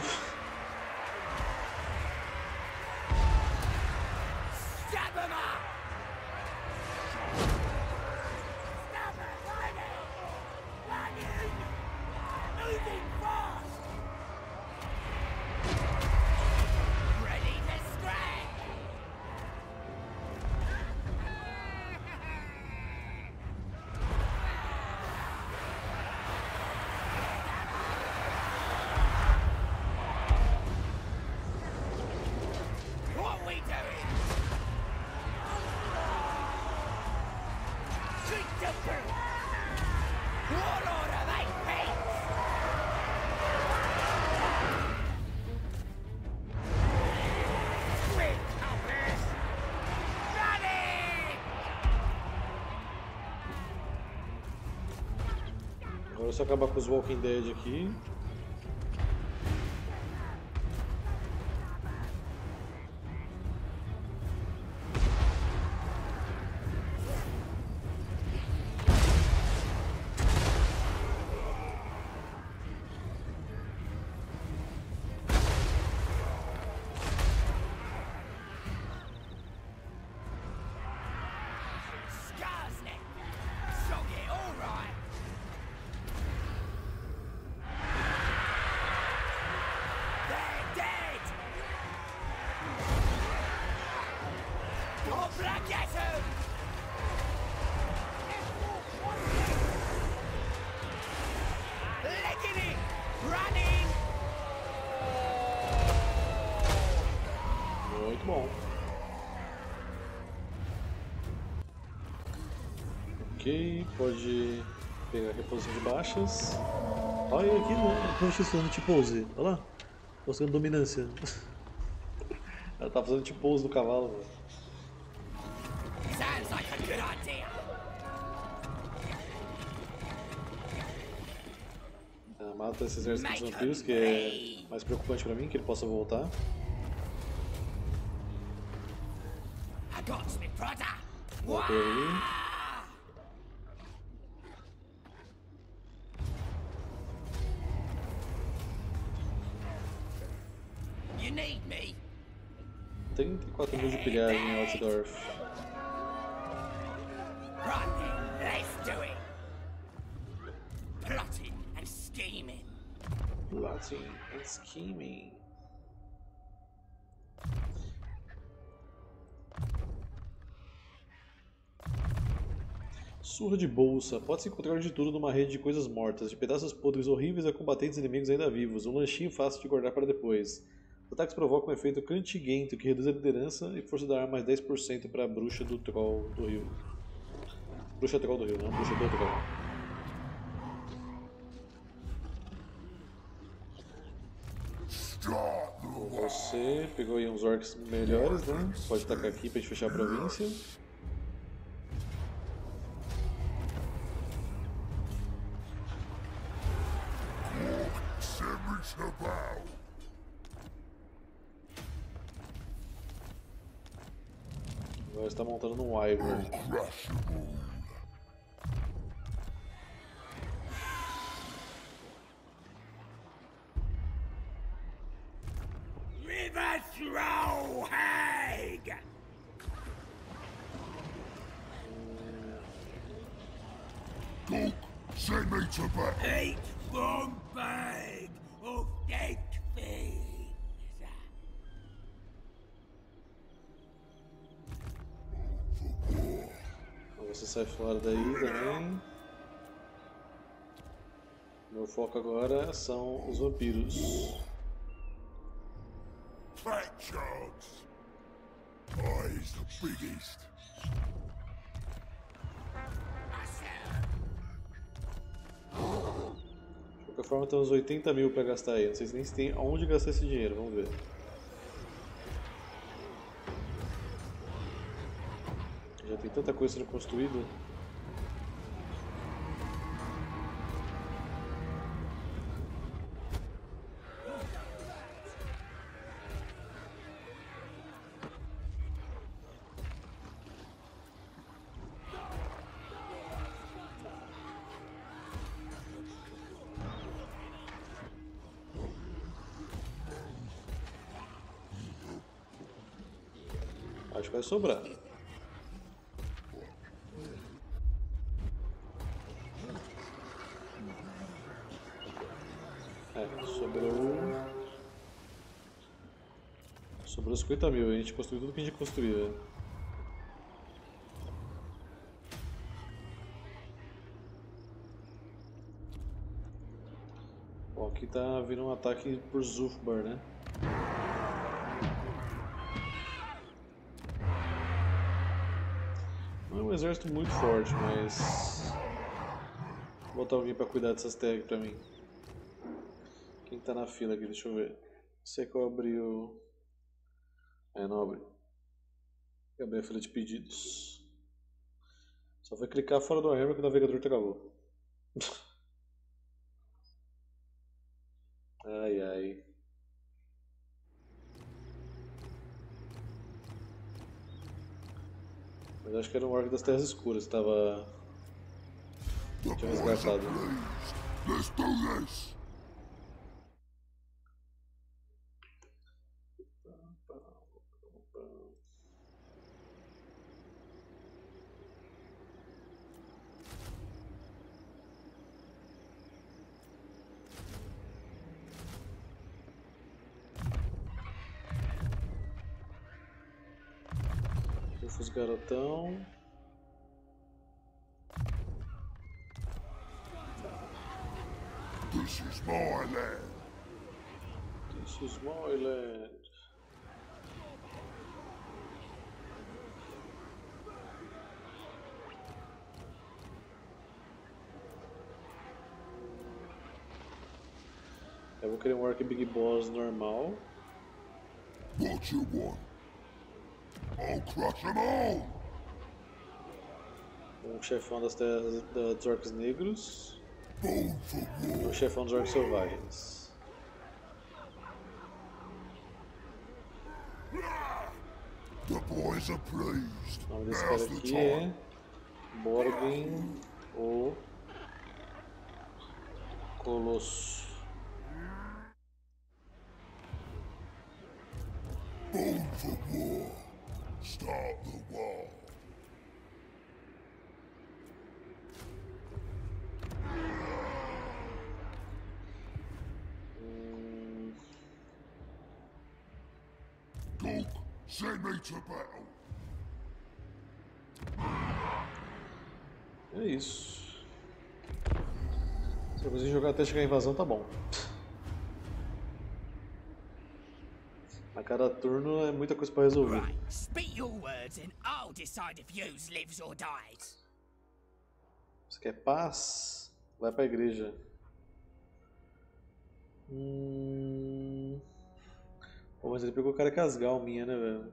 Agora é só acabar com os Walking Dead aqui. Pode pegar a reposição de baixas. Olha aqui, né? Não, falando tipo pose. Olha lá. Mostrando dominância. Ela tá fazendo tipo pose do cavalo, velho. Ela mata esse exército dos vampiros, que é mais preocupante pra mim, que ele possa voltar. Voltei aí. trinta e quatro mil de pilhagem em Altdorf. Plotting and scheming. Plotting and scheming. Surra de bolsa. Pode-se encontrar de tudo numa rede de coisas mortas, de pedaços podres horríveis a combatentes inimigos ainda vivos, um lanchinho fácil de guardar para depois. Os ataques provocam um efeito cantiguento que reduz a liderança e força da arma mais dez por cento para a bruxa do troll do rio. Bruxa troll do rio, não, bruxa do troll. Você pegou aí uns orcs melhores, né? Pode atacar aqui para a gente fechar a província. Agora está montando num wyvern. Eight long bag of dead fish. Você sai fora daí também. Meu foco agora são os vampiros. qualquer forma tem uns oitenta mil pra gastar aí. Não sei nem se tem aonde gastar esse dinheiro, vamos ver. Já tem tanta coisa sendo construída. Acho que vai sobrar. É, sobrou... Sobrou cinquenta mil, a gente construiu tudo que a gente construía. Bom, aqui tá vindo um ataque por Zulfbar, né? Um exército muito forte, mas vou botar alguém para cuidar dessas tags para mim. Quem tá na fila aqui? Deixa eu ver. Você que eu abri o... É, não abri. Eu abri a fila de pedidos. Só foi clicar fora do arma que o navegador te acabou. Ai, ai. Mas acho que era um orc das terras escuras que estava... tinha resgatado. Os garotão. This is my land. This is my land. Eu vou querer um Arc Big Boss normal. What you want? I'll crush them all. Um chefão das terras dos orcs negros. Um chefão dos orcs selvagens. The boys are praised. O nome desse cara aqui é Borgin, o Colosso. Born for war. Start the wall. Mm. Go, send me to battle. É isso. Se eu conseguir jogar até chegar a invasão, tá bom. A cada turno é muita coisa para resolver. Você quer paz? Vai para a igreja. Hum... Pô, mas ele pegou o cara casgal minha, né, velho?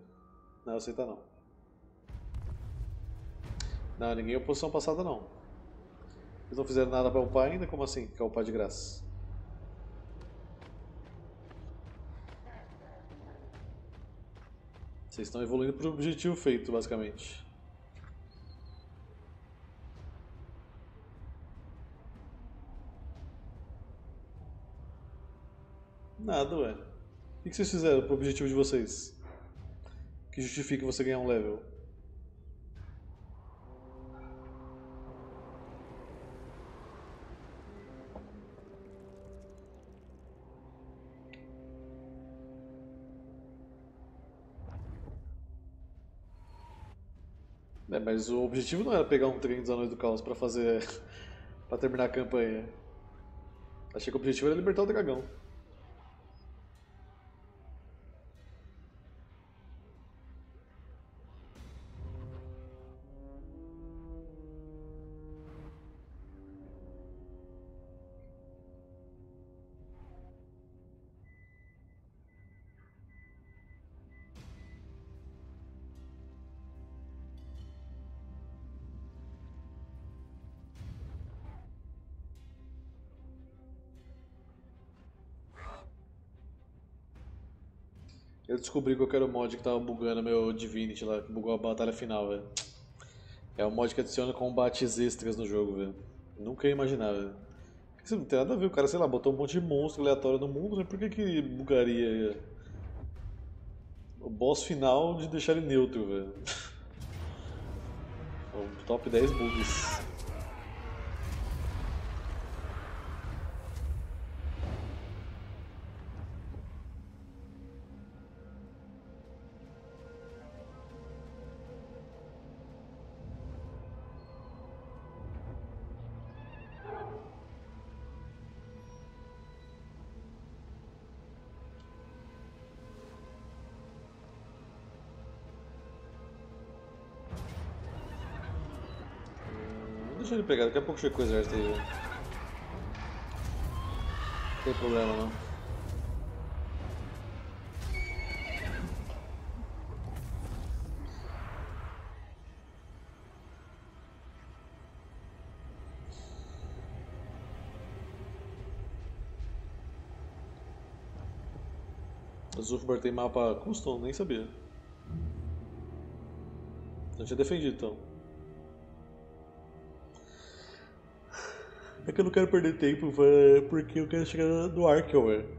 Não, aceita não. Não, ninguém é oposição passada, não. Eles não fizeram nada para upar ainda? Como assim? Quer upar de graça? Vocês estão evoluindo para o objetivo feito, basicamente. Nada, ué. O que vocês fizeram para o objetivo de vocês? Que justifique você ganhar um level? É, mas o objetivo não era pegar um trem dos Anões do Caos pra fazer... pra terminar a campanha. Achei que o objetivo era libertar o dragão. Eu descobri que eu quero o mod que tava bugando meu Divinity lá, que bugou a batalha final, velho. É um mod que adiciona combates extras no jogo, velho. Nunca ia imaginar, velho. Isso não tem nada a ver, o cara, sei lá, botou um monte de monstro aleatório no mundo, né? Por que que bugaria o boss final de deixar ele neutro, velho? Top dez bugs. Deixa ele pegar, daqui a pouco chega com o exército aí. Véio. Não tem problema não. O Zulfbar tem mapa custom, nem sabia. Não tinha defendido então. É que eu não quero perder tempo, véio, porque eu quero chegar no Arkel, velho.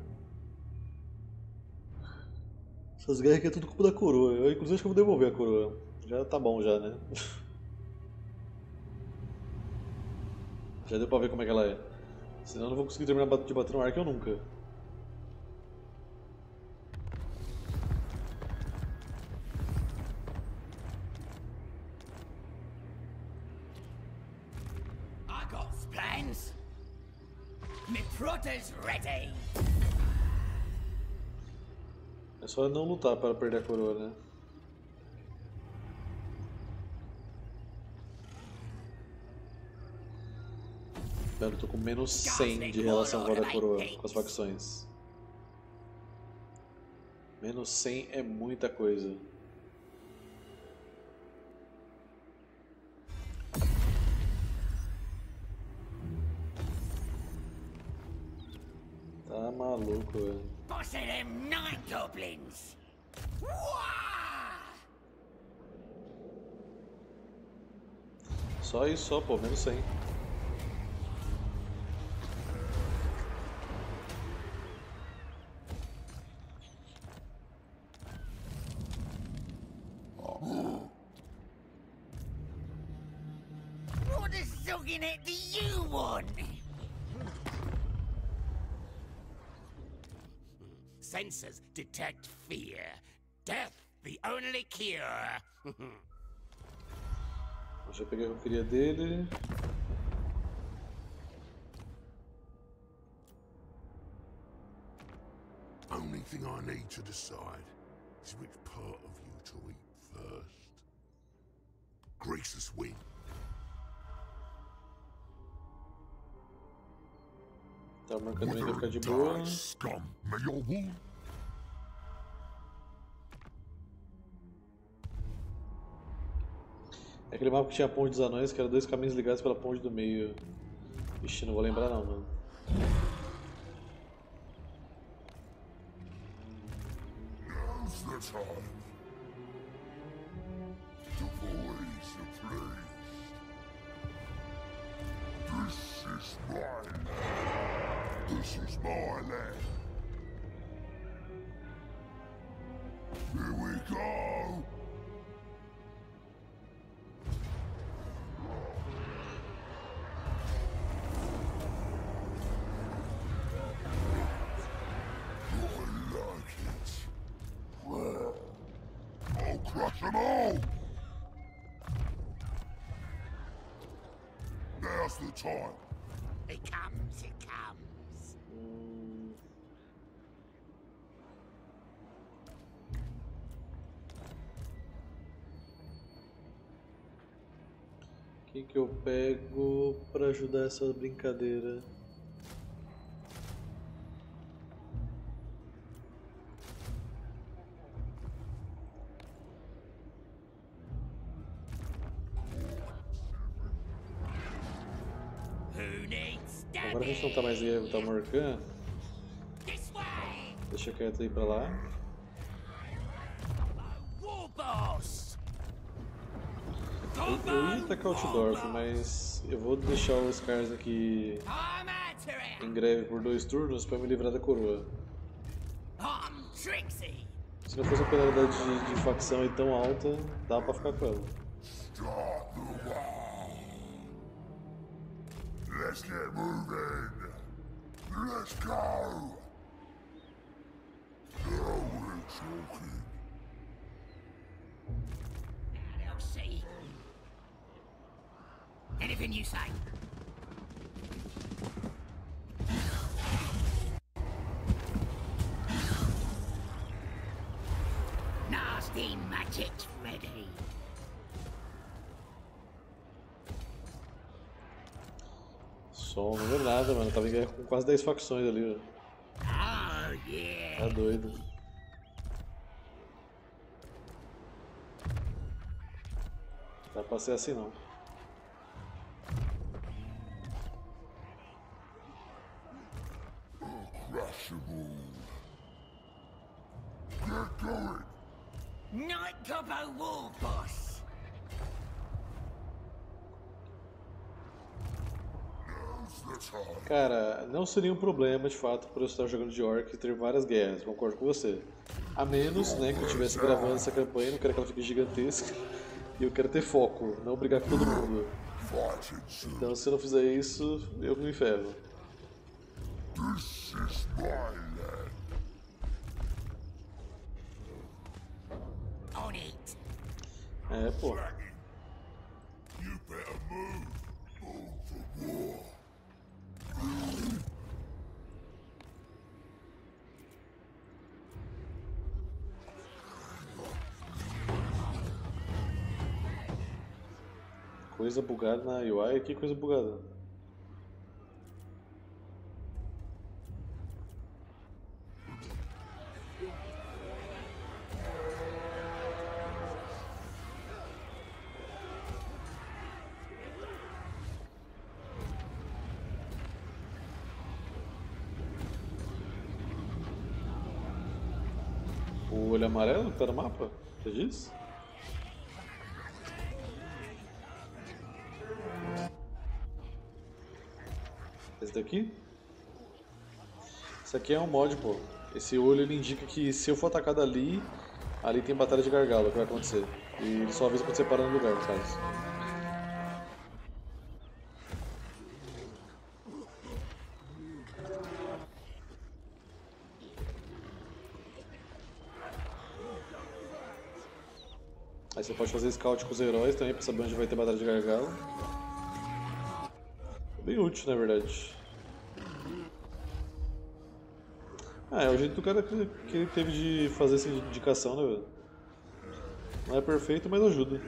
Essas guerras aqui é tudo culpa da coroa. Eu, inclusive, acho que eu vou devolver a coroa. Já tá bom, já, né? Já deu pra ver como é que ela é. Senão eu não vou conseguir terminar de bater no Arkel nunca. É só não lutar para perder a coroa, né? Mano, eu tô com menos cem de relação agora da coroa com as facções. Menos cem é muita coisa. Tá maluco, velho. Só isso, só, pô, menos cem. Sensors detect fear. Death, the only cure. Deixa eu pegar o que eu queria dele. Only thing I need to decide is which part of you to eat first. Grace's wing. Tá marcando ainda ficar de boa. É aquele mapa que tinha a ponte dos anões, que era dois caminhos ligados pela ponte do meio. Ixi, não vou lembrar não, mano. This is my land. Here we go. I like it. I'll crush them all. Now's the time. It comes. It comes. O que que eu pego para ajudar essa brincadeira? Agora a gente não tá mais aí, tá Tamurkhan. Deixa quieto aí pra lá. Eu ia tacar outdoor, mas eu vou deixar os caras aqui em greve por dois turnos para me livrar da coroa. Se não fosse a penalidade de, de facção aí tão alta, dá pra ficar com ela. Let's get moving. Let's go. Now we're talking. I'll see. Anything you say. Nasty magic's ready. Som, não é nada, mano. Tava ligado com quase dez facções ali, velho. Oh, yeah. Tá doido. Não dá pra ser assim, não. Cara, não seria um problema de fato por eu estar jogando de orc e ter várias guerras, concordo com você. A menos, né, que eu estivesse gravando essa campanha, não quero que ela fique gigantesca. E eu quero ter foco, não brigar com todo mundo. Então se eu não fizer isso, eu me ferro. É, pô. Coisa bugada na U I, que coisa bugada. O olho amarelo que tá no mapa? Você diz? Esse daqui? Isso aqui é um mod, pô. Esse olho ele indica que se eu for atacado ali, ali tem batalha de gargalo que vai acontecer. E ele só avisa quando você para no lugar, no caso. Aí você pode fazer scout com os heróis também pra saber onde vai ter batalha de gargalo. Bem útil, na verdade. Ah, é o jeito do cara que, que ele teve de fazer essa indicação, né, velho? Não é perfeito, mas ajuda.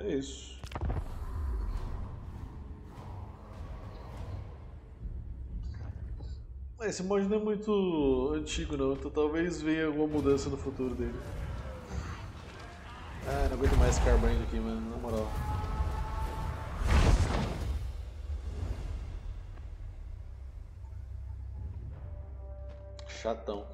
É isso. Esse mod não é muito antigo não, então talvez venha alguma mudança no futuro dele. Ah, não aguento mais Carbrand aqui, mano, na moral. Chatão.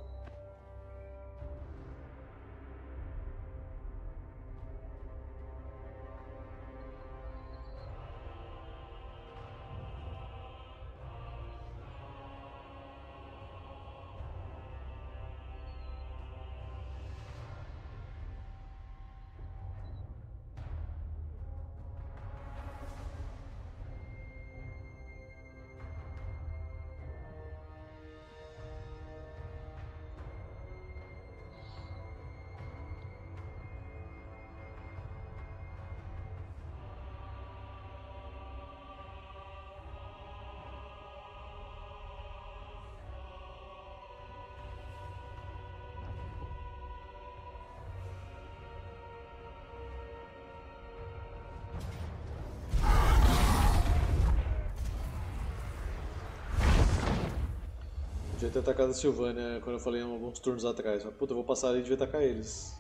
Devia ter atacado a Silvânia quando eu falei alguns turnos atrás. Mas, puta, eu vou passar ali e devia atacar eles.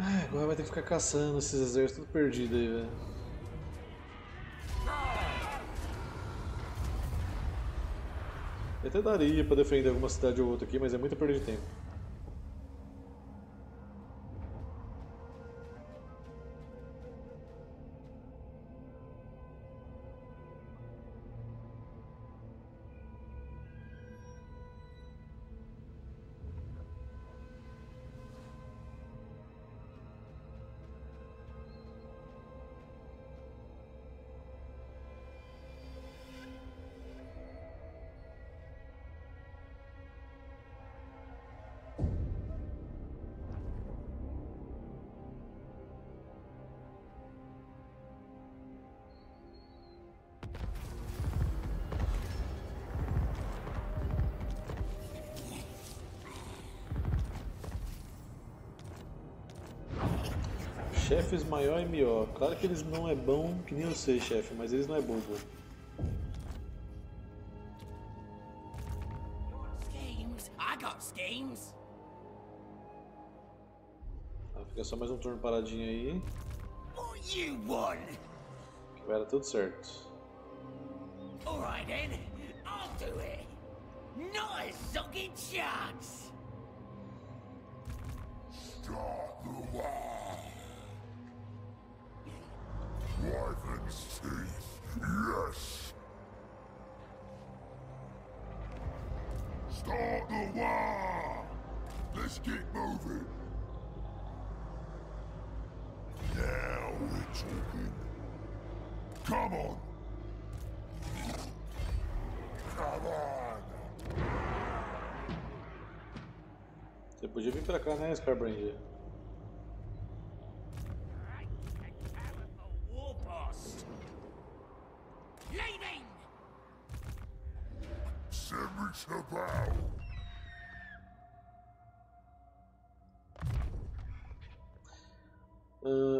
Ai, agora vai ter que ficar caçando esses exércitos tudo perdido aí, velho. Eu até daria pra defender alguma cidade ou outra aqui, mas é muita perda de tempo. Chefes maior e melhor. Claro que eles não é bom que nem eu sei, chefe, mas eles não é bobo. Ah, fica só mais um turno paradinho aí. Que vai dar tudo certo. Alright then, I'll do it. Not a fucking chance. Start the war. Yes. Start the war. Let's keep moving. Now we're talking. Come on. Come on. Você podia vir pra cá, né, Scarbrand?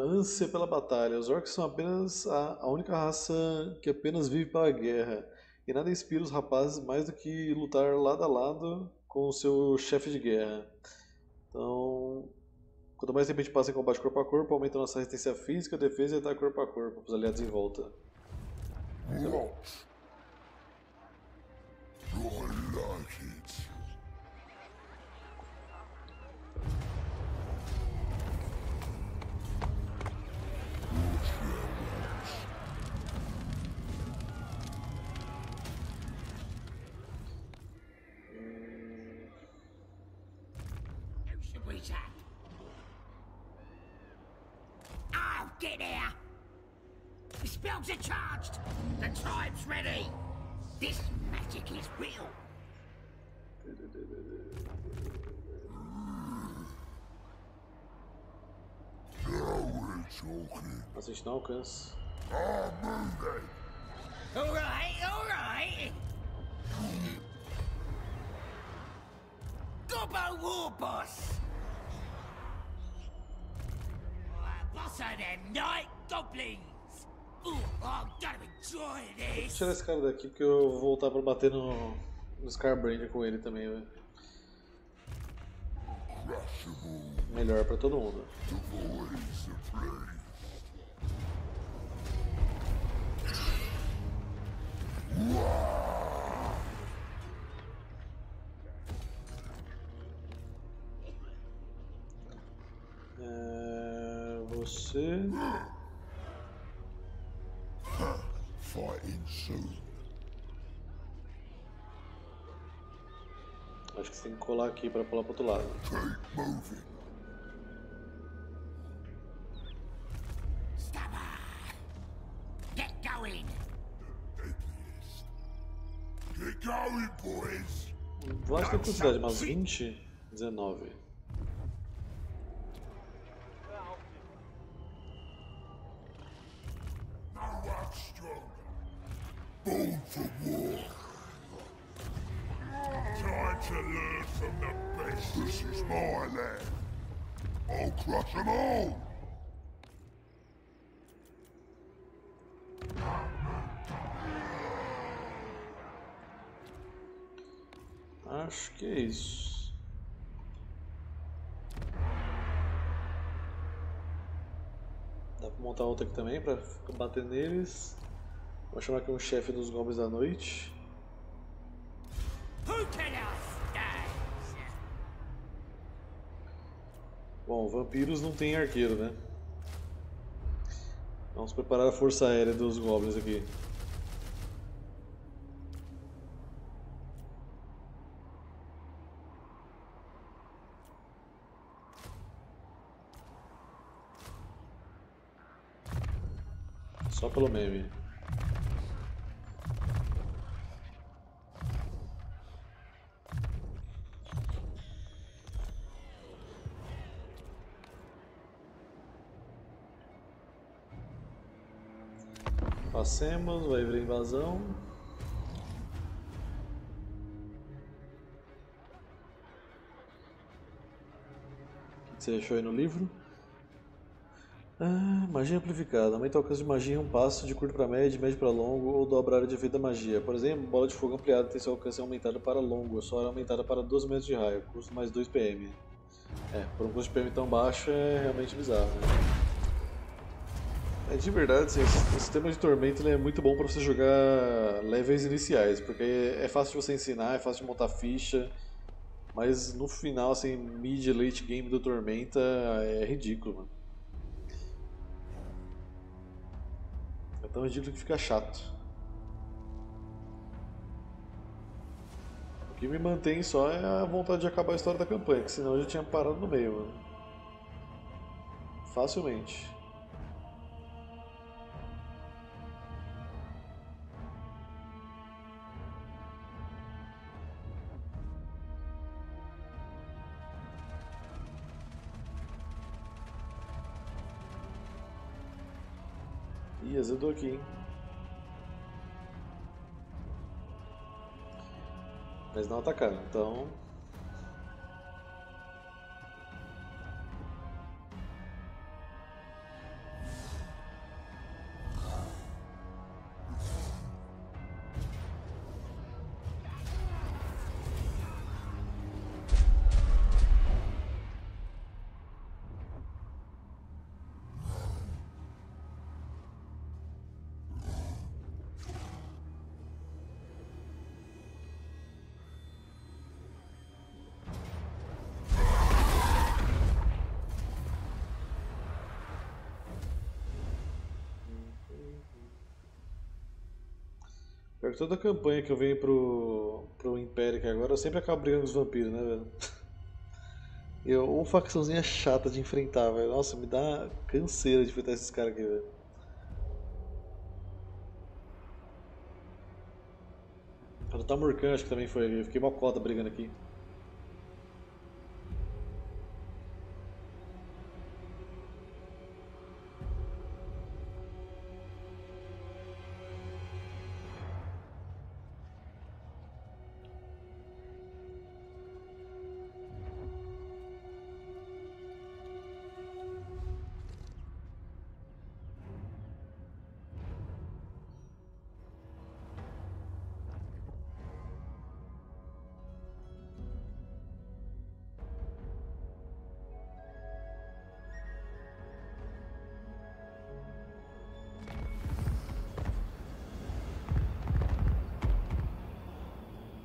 Ânsia pela batalha. Os orcs são apenas a, a única raça que apenas vive para a guerra, e nada inspira os rapazes mais do que lutar lado a lado com o seu chefe de guerra. Então, quanto mais tempo a gente passa em combate corpo a corpo, aumenta nossa resistência física, defesa e ataque corpo a corpo para os aliados em volta. Nossa, a gente não alcança. Alright, alright. Gobbo War Boss. What's on them night goblins? Oh, I'm gonna enjoy this. Vou tirar esse cara daqui porque eu vou voltar pra bater no, no Scarbrand com ele também, velho. Melhor pra todo mundo. É, você. Acho que você tem que colar aqui para pular para outro lado. Eu acho que tem quantidade, mas vinte, dezenove. acho que é isso. Dá pra montar outra aqui também pra bater neles. Vou chamar aqui um chefe dos goblins da noite. Bom, vampiros não tem arqueiro, né? Vamos preparar a força aérea dos goblins aqui. Só pelo meme. Passemos, vai vir a invasão. O que você achou aí no livro? Ah, magia amplificada. Aumenta o alcance de magia em um passo, de curto para médio, de médio para longo, ou dobra a área de efeito da magia. Por exemplo, bola de fogo ampliada tem seu alcance aumentado para longo, sua área aumentada para doze metros de raio, custo mais dois P M. É, por um custo de P M tão baixo é realmente bizarro, né? É, de verdade, assim, o sistema de Tormenta ele é muito bom para você jogar levels iniciais, porque é fácil de você ensinar, é fácil de montar ficha, mas no final, assim, mid late game do Tormenta é ridículo, mano. É tão ridículo que fica chato. O que me mantém só é a vontade de acabar a história da campanha, que senão eu já tinha parado no meio, mano. Facilmente. Ih, azedou aqui, hein? Mas não atacaram, então... Toda a campanha que eu venho pro, pro Império aqui agora, eu sempre acabo brigando com os vampiros, né, velho? Eu, uma facçãozinha chata de enfrentar, velho. Nossa, me dá canseira de enfrentar esses caras aqui, velho. A do Tamurkhan acho que também foi, eu fiquei mó cota brigando aqui.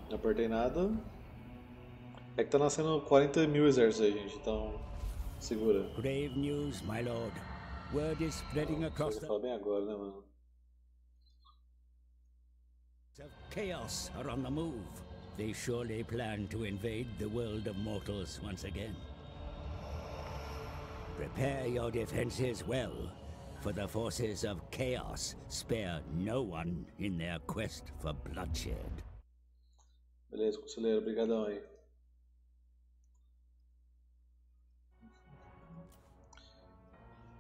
Não apertei nada. É que tá nascendo quarenta mil exércitos aí, gente, então segura. Grave news, my lord. Word is spreading across the... Fala bem agora, né, mano? Chaos are on the move. They surely plan to invade the world of mortals once again. Prepare your defenses well, for the forces of chaos spare no one in their quest for bloodshed. Beleza, conselheiro, brigadão aí.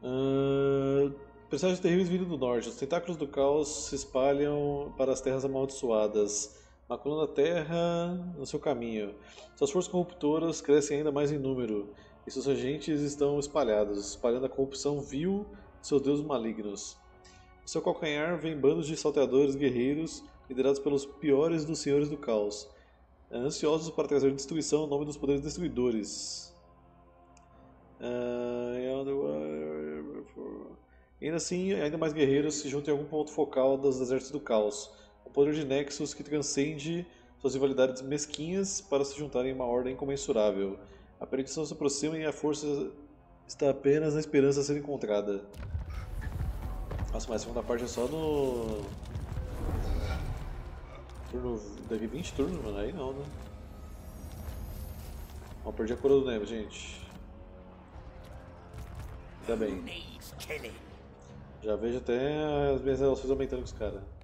Uh, Personagens terríveis vindo do norte. Os tentáculos do caos se espalham para as terras amaldiçoadas, maculando a terra no seu caminho. Suas forças corruptoras crescem ainda mais em número, e seus agentes estão espalhados, espalhando a corrupção vil de seus deuses malignos. No seu calcanhar vem bandos de salteadores guerreiros liderados pelos piores dos senhores do caos. Ansiosos para trazer destruição em nome dos poderes destruidores. Uh, ainda assim, ainda mais guerreiros se juntam em algum ponto focal dos desertos do caos. O poder de Nexus que transcende suas rivalidades mesquinhas para se juntarem em uma ordem incomensurável. A perdição se aproxima e a força está apenas na esperança de ser encontrada. Nossa, mas a segunda parte é só no... Turno... Deve vinte turnos, mano. Aí não, né? Ó, perdi a coroa do Neve, gente. Ainda bem. Já vejo até as minhas relações aumentando com os caras.